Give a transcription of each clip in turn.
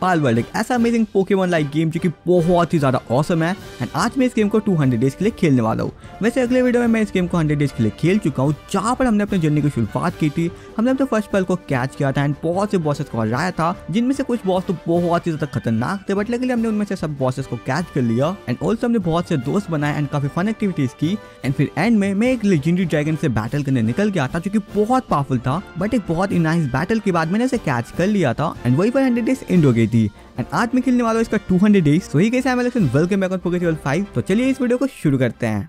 Palworld एक ऐसा amazing Pokemon like game जो कि बहुत ही ज़्यादा ऑसम है एंड आज मैं इस गेम को 200 डेज के लिए खेलने वाला हूँ। वैसे अगले वीडियो में मैं इस गेम को 100 डेज के लिए खेल चुका हूँ, जहाँ पर हमने अपने जर्नी की शुरुआत की थी। हमने अपने फर्स्ट पल को कैच किया था एंड बहुत से बॉसेस को हराया था, जिनमें से कुछ बॉस तो बहुत ही ज़्यादा खतरनाक थे, बट लेकिन हमने उनमें से सब बॉसेस को कैच कर लिया एंड ऑल्सो हमने बहुत से दोस्त बनाए एंड काफ़ी फन एक्टिविटीज़ की। एंड फिर एंड में मैं एक लेजेंडरी ड्रैगन से बैटल करने निकल गया था, जो कि बहुत पावरफुल था, बट एक बहुत ही नाइस बैटल के बाद मैंने उसे कैच कर लिया था एंड वही पर 100 डेज एंड हो गई थी। एंड आज मैं खेलने वाला हूँ इसका 200 days. So hi guys, I am Alex, welcome back on Pokemon 5। तो चलिए इस वीडियो को शुरू करते हैं।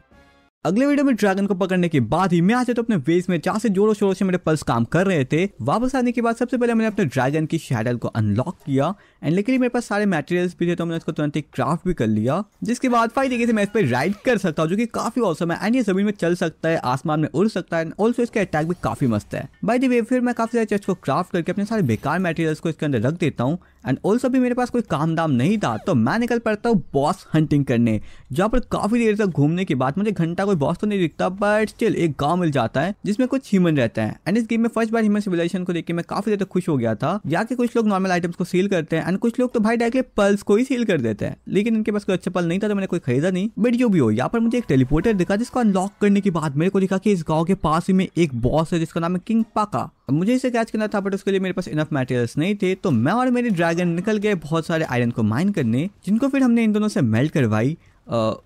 अगले वीडियो में ड्रैगन को पकड़ने के बाद ही मैं आज तो अपने वेस में जहाँ से जोरों शोरों से मेरे पल्स काम कर रहे थे, वापस आने के बाद सबसे पहले मैंने अपने ड्रैगन की शैडल को अनलॉक किया एंड लेकिन मेरे पास सारे मटेरियल्स भी थे, तो मैंने उसको तुरंत ही क्राफ्ट भी कर लिया, जिसके बाद फाइन तरीके से मैं इस पर राइड कर सकता हूँ, जो कि काफी औसम है। एंड ये जमीन में चल सकता है, आसमान में उड़ सकता है एंड ऑल्सो इसका अटैक भी काफी मस्त है। बाय द वे, फिर मैं काफी सारे चेस्ट को क्राफ्ट करके अपने सारे बेकार मटेरियल्स को इसके अंदर रख देता हूँ। एंड ऑल्सो भी मेरे पास कोई काम दाम नहीं था, तो मैं निकल पड़ता हूँ बॉस हंटिंग करने, जहाँ पर काफी देर तक घूमने के बाद मुझे घंटा कोई बॉस तो नहीं दिखता, बट स्टिल एक गांव मिल जाता है जिसमें कुछ ह्यूमन रहते हैं। एंड इस गेम में फर्स्ट बार ह्यूमन सिविलाइजेशन को देखकर मैं काफी ज्यादा खुश हो गया था। यहाँ के कुछ लोग नॉर्मल आइटम्स को सील करते हैं एंड कुछ लोग तो भाई डायरेक्टली पल्स को ही सील कर देते हैं, लेकिन इनके पास कोई अच्छा पल नहीं था तो मैंने कोई खरीदा नहीं। बट जो भी हो, यहाँ पर मुझे एक टेलीपोर्टर दिखा, जिसको अनलॉक करने के बाद मेरे को दिखा कि इस गाँव के पास ही में एक बॉस है जिसका नाम है किंग पाका। मुझे इसे कैच करना था, बट उसके लिए मेरे पास इनफ मटेरियल्स नहीं थे, तो मैं और मेरे ड्रैगन निकल गए बहुत सारे आयरन को माइन करने, जिनको फिर हमने इन दोनों से मेल्ट करवाई।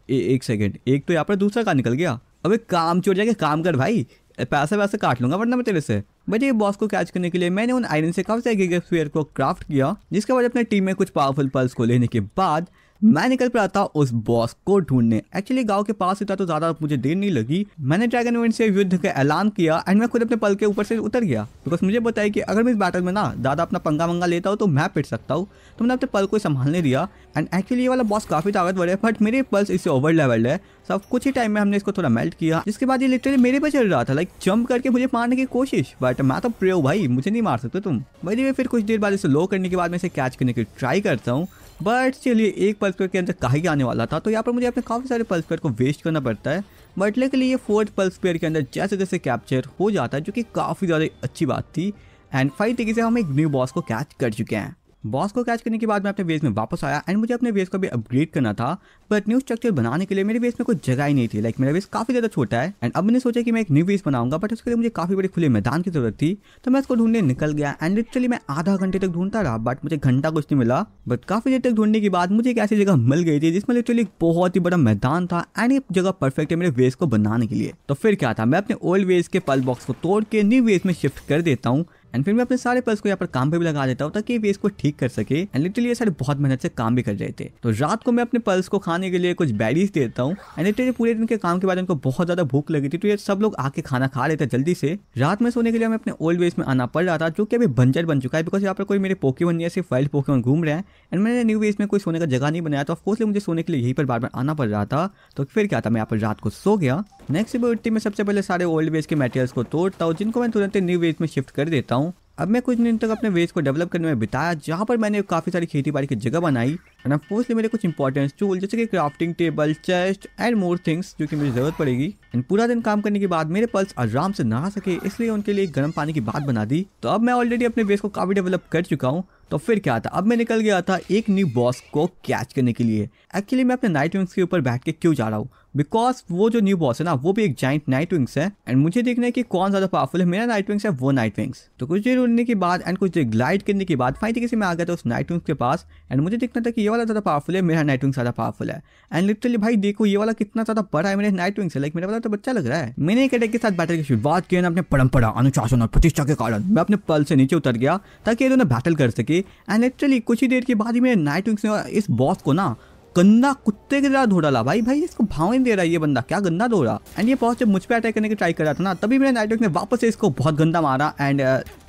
एक सेकंड, एक तो यहाँ पर दूसरा काम निकल गया। अबे काम चोर जाके काम कर भाई, पैसे वैसे काट लूंगा वरना मैं तेरे से। बट ये बॉस को कैच करने के लिए मैंने उन आयरन से काफी सारे गिगास्फीयर को क्राफ्ट किया, जिसके बाद अपने टीम में कुछ पावरफुल पल्स को लेने के बाद मैं निकल पड़ा था उस बॉस को ढूंढने। एक्चुअली गांव के पास ही था, तो ज़्यादा मुझे देर नहीं लगी। मैंने ड्रैगन इवेंट से युद्ध का ऐलान किया एंड मैं खुद अपने पल के ऊपर से उतर गया, बिकॉज मुझे बताया कि अगर मैं इस बैटल में ना ज़्यादा अपना पंगा मंगा लेता हूँ तो मैं पिट सकता हूँ, तो मैंने अपने पल को संभालने दिया। एंड एक्चुअली ये वाला बॉस काफ़ी ताकतवर है, बट मेरे पल्स इससे ओवर लेवल्ड है। सब कुछ ही टाइम में हमने इसको थोड़ा मेल्ट किया, जिसके बाद ये लिटरली मेरे पे चल रहा था, लाइक जंप करके मुझे मारने की कोशिश, बट मैं तो प्रियो भाई, मुझे नहीं मार सकते तुम। भाई वे फिर कुछ देर बाद इसे लो करने के बाद मैं इसे कैच करने की ट्राई करता हूँ, बट चलिए एक पल्स पेयर के अंदर काहे आने वाला था, तो यहाँ पर मुझे अपने काफ़ी सारे पल्स पेयर को वेस्ट करना पड़ता है। बट लेकिन ये फोर्थ पल्स पेयर के अंदर जैसे जैसे कैप्चर हो जाता है, जो कि काफ़ी ज़्यादा अच्छी बात थी। एंड फाइव तरीके से हम एक न्यू बॉस को कैच कर चुके हैं। बॉस को कैच करने के बाद मैं अपने बेस में वापस आया एंड मुझे अपने बेस को भी अपग्रेड करना था, बट न्यू स्ट्रक्चर बनाने के लिए मेरे बेस में कोई जगह ही नहीं थी। लाइक मेरा बेस काफ़ी ज़्यादा छोटा है एंड अब मैंने सोचा कि मैं एक न्यू बेस बनाऊंगा, बट उसके लिए मुझे काफ़ी बड़े खुले मैदान की ज़रूरत थी, तो मैं इसको ढूंढने निकल गया। एंड लिटरली मैं आधा घंटे तक ढूंढता रहा, बट मुझे घंटा कुछ नहीं मिला। बट काफ़ी देर तक ढूंढने के बाद मुझे एक ऐसी जगह मिल गई थी, जिसमें लिटरली बहुत ही बड़ा मैदान था एंड ये जगह परफेक्ट है मेरे बेस को बनाने के लिए। तो फिर क्या था, मैं अपने ओल्ड बेस के पल बॉक्स को तोड़ के न्यू बेस में शिफ्ट कर देता हूँ एंड फिर मैं अपने सारे पल्स को यहाँ पर काम पे भी लगा देता हूँ, ताकि वे इसको ठीक कर सके। एंड लिटरली ये सारे बहुत मेहनत से काम भी कर रहे थे। तो रात को मैं अपने पल्स को खाने के लिए कुछ बैडीज देता हूँ एंड लिटरली पूरे दिन के काम के बाद उनको बहुत ज़्यादा भूख लगी थी, तो ये सब लोग आके खाना खा रहे थे जल्दी से। रात में सोने के लिए हमें अपने ओल्ड बेस में आना पड़ रहा था, जो कि अभी बंजर बन चुका है, बिकॉज यहाँ पर कोई मेरे पोकेमॉन या सिर्फ वाइल्ड पोकेमॉन घूम रहे हैं एंड मैंने न्यू बेस में कोई सोने का जगह नहीं बनाया, तो ऑफकोर्सली मुझे सोने के लिए यहीं पर बार बार आना पड़ रहा था। तो फिर क्या था, मैं यहाँ पर रात को सो गया। नेक्स्ट सुबह उठते मैं सबसे पहले सारे ओल्ड बेस के मटेरियल्स को तोड़ता हूँ, जिनको मैं तुरंत न्यू बेस में शिफ्ट कर देता हूँ। अब मैं कुछ दिन तक अपने वेज को डेवलप करने में बिताया, जहाँ पर मैंने काफ़ी सारी खेती बाड़ी की जगह बनाई एंड ऑफकोर्सली मेरे कुछ इंपॉर्टेंट टूल जैसे कि crafting table, chest and more things, जो कि मुझे ज़रूरत पड़ेगी। एंड पूरा दिन काम करने के बाद मेरे पल्स आराम से नहा सके, इसलिए उनके लिए गर्म पानी की बात बना दी। तो अब मैं ऑलरेडी अपने वेज को काफ़ी डेवलप कर चुका हूँ। तो फिर क्या था, अब मैं निकल गया था एक न्यू बॉस को कैच करने के लिए। एक्चुअली मैं अपने नाइटविंग्स के ऊपर बैठ के क्यों जा रहा हूँ, बिकॉज वो जो न्यू बॉस है ना, वो भी एक जाइंट नाइटविंग्स है एंड मुझे देखना है कि कौन ज़्यादा पावरफुल है, मेरा नाइटविंग्स है वो नाइटविंग्स। तो कुछ देर उड़ने के बाद एंड कुछ देर ग्लाइड करने के बाद फाइनली किसी मैं आ गया था उस नाइटविंग्स के पास एंड मुझे देखना था कि ये वाला ज़्यादा पावरफुल है, मेरा नाइटविंग्स ज़्यादा पावरफुल है। एंड लिटरली भाई देखो, ये वाला कितना ज़्यादा बड़ा है, मेरे नाइटविंग्स है, लाइक मेरा वाला तो बच्चा लग रहा है। मैंने एक अटैक के साथ बैटल की शुरुआत की, अपने परंपरा, अनुशासन और प्रतिष्ठा के कारण मैं अपने पल से नीचे उतर गया, ताकि ये दोनों बैटल कर सके। एंड लिटरली कुछ ही देर के बाद ही मेरे नाइटविंग्स ने इस बॉस को ना गंदा कुत्ते की तरह धो डाला। भाई इसको भाव नहीं दे रहा है ये बंदा, क्या गंदा धो रहा। एंड ये बॉस जब मुझ पे अटैक करने की ट्राई कर रहा था ना, तभी मेरे नाइटविंग ने वापस से इसको बहुत गंदा मारा एंड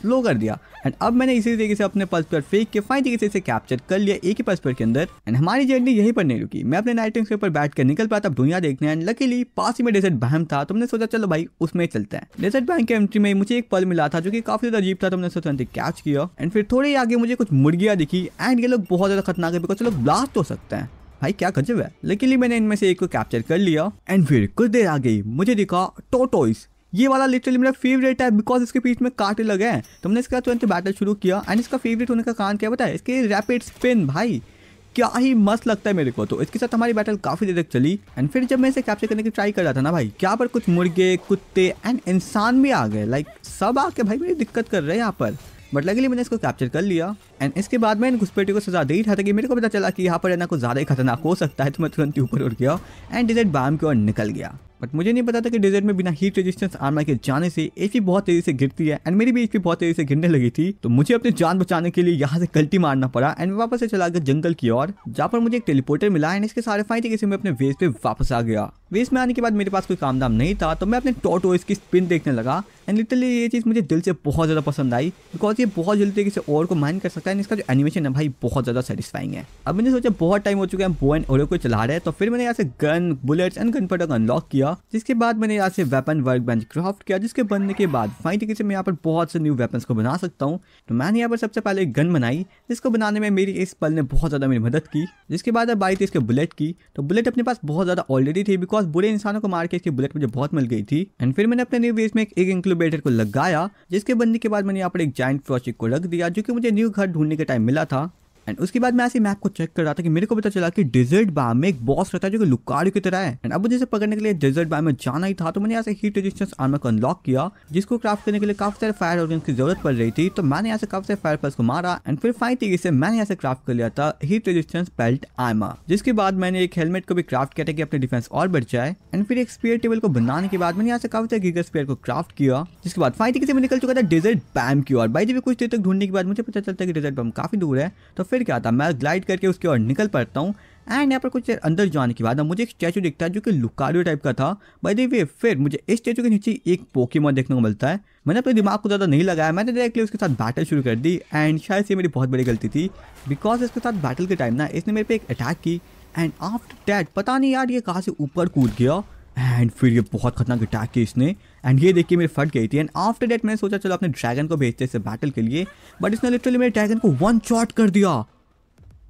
लो कर दिया। एंड अब मैंने इसी तरीके से अपने पल्स पर फेंक के फाइन तरीके से इसे कैप्चर कर लिया एक ही पल्स पर के अंदर। एंड हमारी जर्नी यहीं पर नहीं रुकी, मैं अपने नाइटविंग्स के ऊपर बैठ कर निकल पाया था दुनिया देखने। एंड लकीली पास ही में डेजर्ट बहम था, तो हमने सोचा चलो भाई उसमें चलते हैं। डेजर्ट बहम की एंट्री में मुझे एक पल मिला था, जो कि काफी ज्यादा अजीब था, तो हमने सोचा कैच किया। एंड फिर थोड़े ही आगे मुझे कुछ मुर्गियाँ दिखी एंड ये लोग बहुत ज्यादा खतरनाक है, बिकॉज लोग ब्लास्ट हो सकते हैं। भाई क्या गजब है, लेकिन मैंने इनमें से एक को कैप्चर कर लिया। एंड फिर कुछ देर आ गई, मुझे दिखा टोटोइस। ये वाला लिटरली मेरा फेवरेट है बिकॉज इसके पीठ में कांटे लगे हैं। तो हमने इसका तुरंत बैटल शुरू किया एंड इसका फेवरेट होने का कारण क्या बताया, इसके रैपिड स्पिन। भाई क्या ही मस्त लगता है मेरे को। तो इसके साथ हमारी बैटल काफ़ी देर तक चली एंड फिर जब मैं इसे कैप्चर करने की ट्राई कर रहा था ना भाई, क्या पर कुछ मुर्गे, कुत्ते एंड इंसान भी आ गए। लाइक सब आके भाई मेरी दिक्कत कर रहे हैं यहाँ पर, बट लगली मैंने इसको कैप्चर कर लिया। एंड इसके बाद मैं इन घुसपैठियों को सजा दे ही रहा था कि मेरे को पता चला कि यहाँ पर रहना कुछ ज़्यादा ही खतरनाक हो सकता है। तो मैं तुरंत ऊपर उड़ गया एंड डिजर्ट बाम की ओर निकल गया। बट मुझे नहीं पता था कि डिजर्ट में बिना हीट रेजिस्टेंस आर्मर के जाने से एचपी बहुत तेज़ी से गिरती है एंड मेरी भी एचपी बहुत तेज़ी से गिरने लगी थी। तो मुझे अपनी जान बचाने के लिए यहाँ से गलती मारना पड़ा एंड वापस से चला गया जंगल की ओर, जहाँ पर मुझे एक टेलीपोर्टर मिला एंड इसके सारे फायदे किसी में अपने वेस्ट पे वापस आ गया। वेस्ट में आने के बाद मेरे पास कोई काम दाम नहीं था, तो मैं अपने टॉर्टोइस की स्पिन देखने लगा एंड लिटरली ये चीज़ मुझे दिल से बहुत ज़्यादा पसंद आई बिकॉज ये बहुत जल्दी किसी और को माइन कर सकता है एंड इसका जो एनिमेशन है भाई बहुत ज़्यादा सेटिस्फाइंग है। अब मैंने सोचा बहुत टाइम हो चुका है बो एंड ओरो को चला रहे हैं, तो फिर मैंने यहाँ से gun, bullets and gun product unlock किया, जिसके बाद मैंने यहाँ से वेपन वर्क बेंच क्राफ्ट किया, जिसके बनने के बाद फाइनली से मैं यहाँ पर बहुत से न्यू वेपन्स को बना सकता हूँ। तो मैंने यहाँ पर सबसे पहले एक गन बनाई, जिसको बनाने में मेरी इस पल ने बहुत ज़्यादा मेरी मदद की। जिसके बाद अब आई थी इसके बुलेट की, तो बुलेट अपने पास बहुत ज़्यादा ऑलरेडी थी बिकॉज बुरे इंसानों को मार के इसकी बुलेट मुझे बहुत मिल गई थी। एंड फिर मैंने अपने न्यू बेस में एक इंक्यूबेटर को लगाया, जिसके बनने के बाद मैंने यहाँ पर एक जायंट प्रोजेक्ट को रख दिया जो कि मुझे न्यू घर ढूंढने के टाइम मिला था। एंड उसके बाद मैं ऐसे मैप को चेक कर रहा था कि मेरे को पता चला कि डेजर्ट बाम में एक बॉस रहता है जो कि लुकारियो की तरह है एंड अब मुझे इसे पकड़ने के लिए डेजर्ट बाम में जाना ही था। तो मैंने यहाँ से हीट रेजिस्टेंस आर्मर को अनलॉक किया, जिसको क्राफ्ट करने के लिए काफी सारे फायर ऑर्गन्स की जरूरत पड़ रही थी। तो मैंने यहाँ से काफी सारे फायर पर्स को मारा एंड फिर फाइनली से मैंने यहाँ से क्राफ्ट कर लिया था हीट रेजिस्टेंस बेल्ट आर्मर, जिसके बाद मैंने एक हेलमेट को भी क्राफ्ट किया था कि अपने डिफेंस और बढ़ जाए। एंड फिर एक स्पेयर टेबल को बनाने के बाद मैंने यहाँ से काफी सारे गिगास्फीयर को क्राफ्ट किया, जिसके बाद फाइनली से मैं निकल चुका था डेजर्ट बाम की ओर। भाई जब कुछ देर तक ढूंढने के बाद मुझे पता चलता है कि डेजर्ट बाम काफी दूर है, तो फिर क्या था मैं ग्लाइड करके उसके और निकल पड़ता हूँ। एंड यहाँ पर कुछ देर अंदर जाने के बाद मुझे एक स्टैचू दिखता है जो कि लुकारियो टाइप का था। बाय द वे फिर मुझे इस स्टैचू के नीचे एक पोकेमॉन देखने को मिलता है। मैंने अपने दिमाग को ज़्यादा नहीं लगाया, मैंने डायरेक्टली उसके साथ बैटल शुरू कर दी एंड शायद ये मेरी बहुत बड़ी गलती थी बिकॉज इसके साथ बैटल के टाइम ना इसने मेरे पे एक अटैक की एंड आफ्टर दैट पता नहीं यार ये कहाँ से ऊपर कूद गया एंड फिर ये बहुत खतरनाक अटैक की इसने एंड ये देखिए मेरी फट गई थी। एंड आफ्टर दैट मैंने सोचा चलो अपने ड्रैगन को भेजते इससे बैटल के लिए, बट इसने लिटरली मेरे ड्रैगन को वन शॉट कर दिया।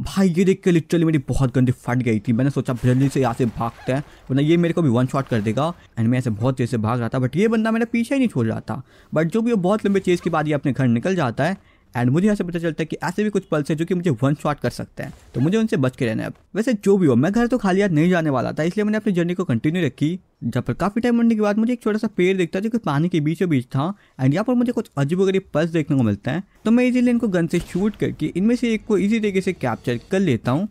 भाई ये देख के लिटरली मेरी बहुत गंदी फट गई थी। मैंने सोचा जल्दी से यहाँ से भागते हैं वरना ये मेरे को भी वन शॉट कर देगा। एंड मैं ऐसे बहुत तेज से भाग रहा था बट ये बंदा मेरा पीछा ही नहीं छोड़ रहा था। बट जो भी वो बहुत लंबे चेज के बाद ये अपने घर निकल जाता है एंड मुझे यहाँ से पता चलता है कि ऐसे भी कुछ पल्स है जो कि मुझे वन शॉट कर सकते हैं, तो मुझे उनसे बच के रहना है। वैसे जो भी हो मैं घर तो खाली हाथ नहीं जाने वाला था, इसलिए मैंने अपनी जर्नी को कंटिन्यू रखी। जब पर काफ़ी टाइम होने के बाद मुझे एक छोटा सा पेड़ दिखता है जो कि पानी के बीचों बीच था एंड यहाँ पर मुझे कुछ अजीबोगरीब पल्स देखने को मिलते हैं। तो मैं इजीली इनको गन से शूट करके इनमें से एक को इजी तरीके से कैप्चर कर लेता हूँ।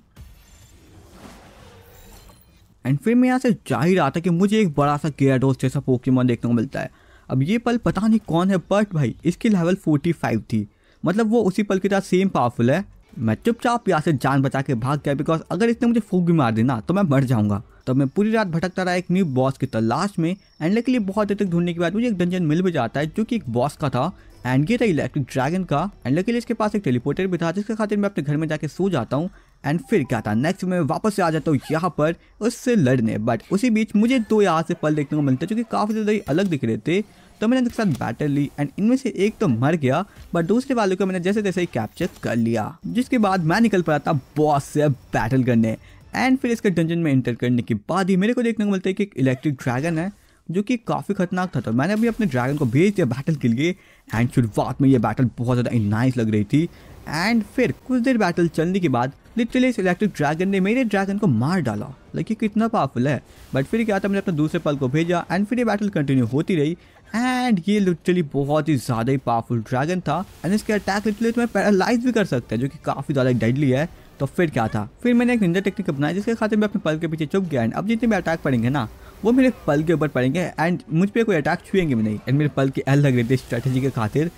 एंड फिर मैं यहाँ से जा ही रहा था कि मुझे एक बड़ा सा गिराडोस जैसा पोकेमॉन देखने को मिलता है। अब ये पल पता नहीं कौन है बट भाई इसकी लेवल 45 थी, मतलब वो उसी पल के साथ सेम पावरफुल है। मैं चुपचाप यहाँ से जान बचा के भाग गया बिकॉज अगर इसने मुझे फूंक भी मार देना तो मैं मर जाऊँगा। तो मैं पूरी रात भटकता रहा एक न्यू बॉस की तलाश में एंड लकीली बहुत देर तक ढूंढने के बाद मुझे एक डंजन मिल भी जाता है जो कि एक बॉस का था एंड ये था इलेक्ट्रिक ड्रैगन का। एंड लकीली इसके पास एक टेलीपोर्टर भी था, जिसके खातिर मैं अपने घर में जाके सो जाता हूँ। एंड फिर क्या था नेक्स्ट मैं वापस से आ जाता हूँ यहाँ पर उससे लड़ने, बट उसी बीच मुझे दो यहाँ से पल देखने को मिलते जो कि काफ़ी ज़्यादा ही अलग दिख रहे थे। तो मैंने उनके साथ बैटल ली एंड इनमें से एक तो मर गया बट दूसरे वालों को मैंने जैसे तैसे ही कैप्चर कर लिया, जिसके बाद मैं निकल पड़ा था बॉस से बैटल करने। एंड फिर इसके डंजन में एंटर करने के बाद ही मेरे को देखने को मिलता है कि एक इलेक्ट्रिक ड्रैगन है जो कि काफ़ी खतरनाक था। तो मैंने अभी अपने ड्रैगन को भेज दिया बैटल के लिए एंड शुरुआत में ये बैटल बहुत ज़्यादा नाइस लग रही थी। एंड फिर कुछ देर बैटल चलने के बाद लिटरली इस इलेक्ट्रिक ड्रैगन ने मेरे ड्रैगन को मार डाला, लेकिन कितना पावरफुल है। बट फिर क्या था मैंने अपने दूसरे पल को भेजा एंड फिर ये बैटल कंटिन्यू होती रही एंड ये लिटरली बहुत ही ज़्यादा ही पावरफुल ड्रैगन था एंड इसके अटैक लिटरली तुम्हें पैरालाइज भी कर सकता है जो कि काफ़ी ज़्यादा डेडली है। तो फिर क्या था फिर मैंने एक निंजा टेक्निक अपनाया, जिसके खातिर मैं अपने पल के पीछे छुप गया एंड अब जितने भी अटैक पड़ेंगे ना वो मेरे पल के ऊपर पड़ेंगे एंड मुझ पर कोई अटैक छुएंगे भी नहीं। एंड मेरे पल की एल लग रही थी स्ट्रैटेजी के खातिर,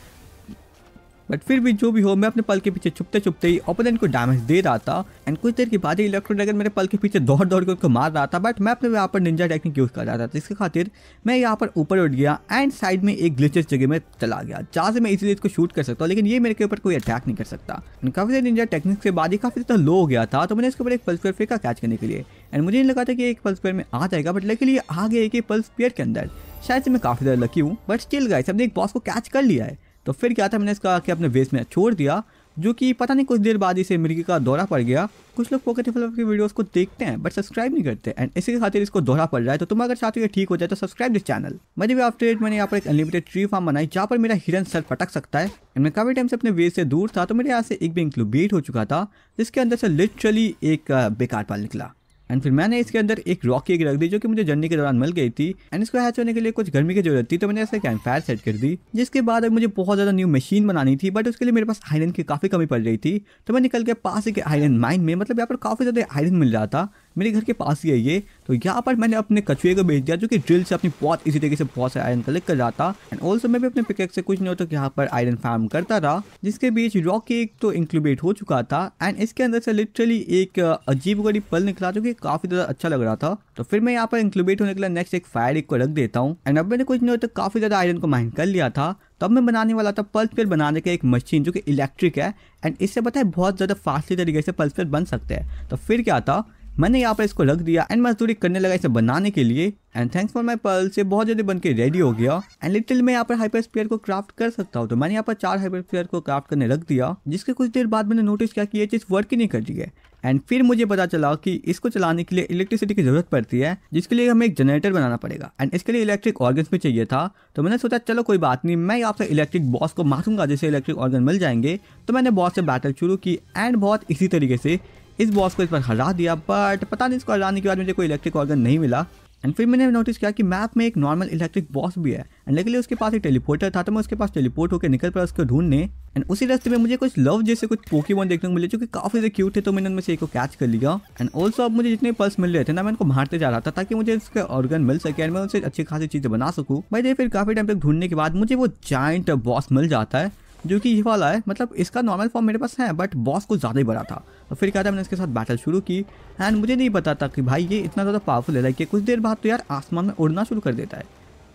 बट फिर भी जो भी हो मैं अपने पल के पीछे छुपते छुपते ही ओपोनेंट को डैमेज दे रहा था। एंड कुछ देर के बाद ही इलेक्ट्रो ड्रैगन मेरे पल के पीछे दौड़ दौड़ के उनको मार रहा था, बट मैं अपने यहाँ पर निंजा टेक्निक यूज़ कर रहा था, जिसके खातिर मैं यहाँ पर ऊपर उठ गया एंड साइड में एक ग्लिचेस जगह में चला गया जहाँ से मैं इजीली इसको शूट कर सकता हूँ, लेकिन ये मेरे के ऊपर कोई अटैक नहीं कर सकता। एंड काफ़ी सारे निंजा टेक्निक के बाद ही काफ़ी ज़्यादा लो हो गया था, तो मैंने इसके ऊपर एक पल्स पेयर फेंका कैच करने के लिए एंड मुझे नहीं लगा था कि एक पल्स पेयर में आ जाएगा, बट लेकिन ये आ गया कि पल्स पेयर के अंदर। शायद से मैं काफ़ी ज़्यादा लकी हूँ, बट स्टिल गाइस हमने एक बॉस को कैच कर लिया है। तो फिर क्या था मैंने इसका आके अपने वेस्ट में छोड़ दिया जो कि पता नहीं कुछ देर बाद इसे अमेरिका का दौरा पड़ गया। कुछ लोग पॉकेट डेवलपर के वीडियोस को देखते हैं बट सब्सक्राइब नहीं करते एंड इसी के खातिर इसको दौरा पड़ रहा है। तो तुम अगर चाहते हो ठीक हो जाए तो सब्सक्राइब दिस चैनल। मेरे भी अपडेट मैंने यहाँ पर एक अनलिमिटेड ट्री फार्म बनाई जहाँ पर मेरा हिरन सर पटक सकता है। मैं काफी टाइम से अपने वे से दूर था तो मेरे यहाँ से एक भी इंक्यूबेट हो चुका था जिसके अंदर से लिटरली एक बेकार पाल निकला एंड फिर मैंने इसके अंदर एक रॉक एग रख दी जो कि मुझे जर्नी के दौरान मिल गई थी एंड इसको हैच होने के लिए कुछ गर्मी की जरूरत थी तो मैंने ऐसे कैंप फायर सेट कर दी। जिसके बाद अब मुझे बहुत ज़्यादा न्यू मशीन बनानी थी बट उसके लिए मेरे पास आयरन की काफ़ी कमी पड़ रही थी तो मैं निकल के पास एक आयरन माइन में, मतलब यहाँ पर काफ़ी ज़्यादा आयरन मिल रहा था, मेरे घर के पास ही है ये। तो यहाँ पर मैंने अपने कछुए को भेज दिया जो कि ड्रिल से अपनी बहुत इसी तरीके से बहुत सारे आयरन कलेक्ट कर रहा था एंड ऑल्सो मैं भी अपने पिकेक्स से कुछ नहीं हो तो यहाँ पर आयरन फार्म करता रहा। जिसके बीच रॉक एग तो इंक्यूबेट हो चुका था एंड इसके अंदर से लिटरली एक अजीब गरीब पल निकला जो कि काफी ज्यादा अच्छा लग रहा था। तो फिर मैं यहाँ पर इंक्यूबेट होने के लिए नेक्स्ट एक फायर एग को रख देता हूँ एंड अब मैंने कुछ नहीं हो तो काफी ज्यादा आयरन को माइन कर लिया था। तब मैं बनाने वाला था पल्स पेयर बनाने का एक मशीन जो कि इलेक्ट्रिक है एंड इससे पता है बहुत ज्यादा फास्टली तरीके से पल्स पेयर बन सकते हैं। तो फिर क्या था, मैंने यहाँ पर इसको रख दिया एंड मजदूरी करने लगा इसे बनाने के लिए and thanks for my pearls ये बहुत जल्दी बनके रेडी हो गया एंड लिटिल मैं यहाँ पर हाइपर स्फीयर को क्राफ्ट कर सकता हूँ। तो मैंने यहाँ पर 4 हाइपर स्फीयर को क्राफ्ट करने रख दिया जिसके कुछ देर बाद मैंने नोटिस किया कि ये चीज़ वर्क ही नहीं कर रही है एंड फिर मुझे पता चला कि इसको चलाने के लिए इलेक्ट्रिसिटी की जरूरत पड़ती है जिसके लिए हमें एक जनरेटर बनाना पड़ेगा एंड इसके लिए इलेक्ट्रिक ऑर्गन्स भी चाहिए था। तो मैंने सोचा चलो कोई बात नहीं, मैं यहाँ पर इलेक्ट्रिक बॉस को मारूंगा जिससे इलेक्ट्रिक ऑर्गन मिल जाएंगे। तो मैंने बॉस से बैटल शुरू की एंड बहुत इसी तरीके से इस बॉस को इस पर हरा दिया बट पता नहीं इसको हराने के बाद मुझे कोई इलेक्ट्रिक ऑर्गन नहीं मिला एंड फिर मैंने नोटिस किया कि मैप में एक नॉर्मल इलेक्ट्रिक बॉस भी है एंड लकीली उसके पास एक टेलीपोर्टर था तो मैं उसके पास टेलीपोर्ट होकर निकल पड़ा उसको ढूंढने एंड उसी रास्ते में मुझे कुछ लव जैसे कुछ पोकेमॉन देखने को मिले जो कि काफी ज्यादा क्यूट थे। तो मैंने उनमें से एक को कैच कर लिया एंड ऑल्सो अब मुझे जितने पल्स मिल रहे थे ना मैं उनको मारते जा रहा था ताकि मुझे उसके ऑर्गन मिल सके एंड मैं उनसे अच्छी खासी चीज़ें बना सकूँ। भाई फिर काफी टाइम तक ढूंढने के बाद मुझे वो जायंट बॉस मिल जाता है जो कि ये वाला है, मतलब इसका नॉर्मल फॉर्म मेरे पास है बट बॉस को ज़्यादा ही बड़ा था। तो फिर क्या था, मैंने इसके साथ बैटल शुरू की एंड मुझे नहीं पता था कि भाई ये इतना ज़्यादा पावरफुल है कि कुछ देर बाद तो यार आसमान में उड़ना शुरू कर देता है।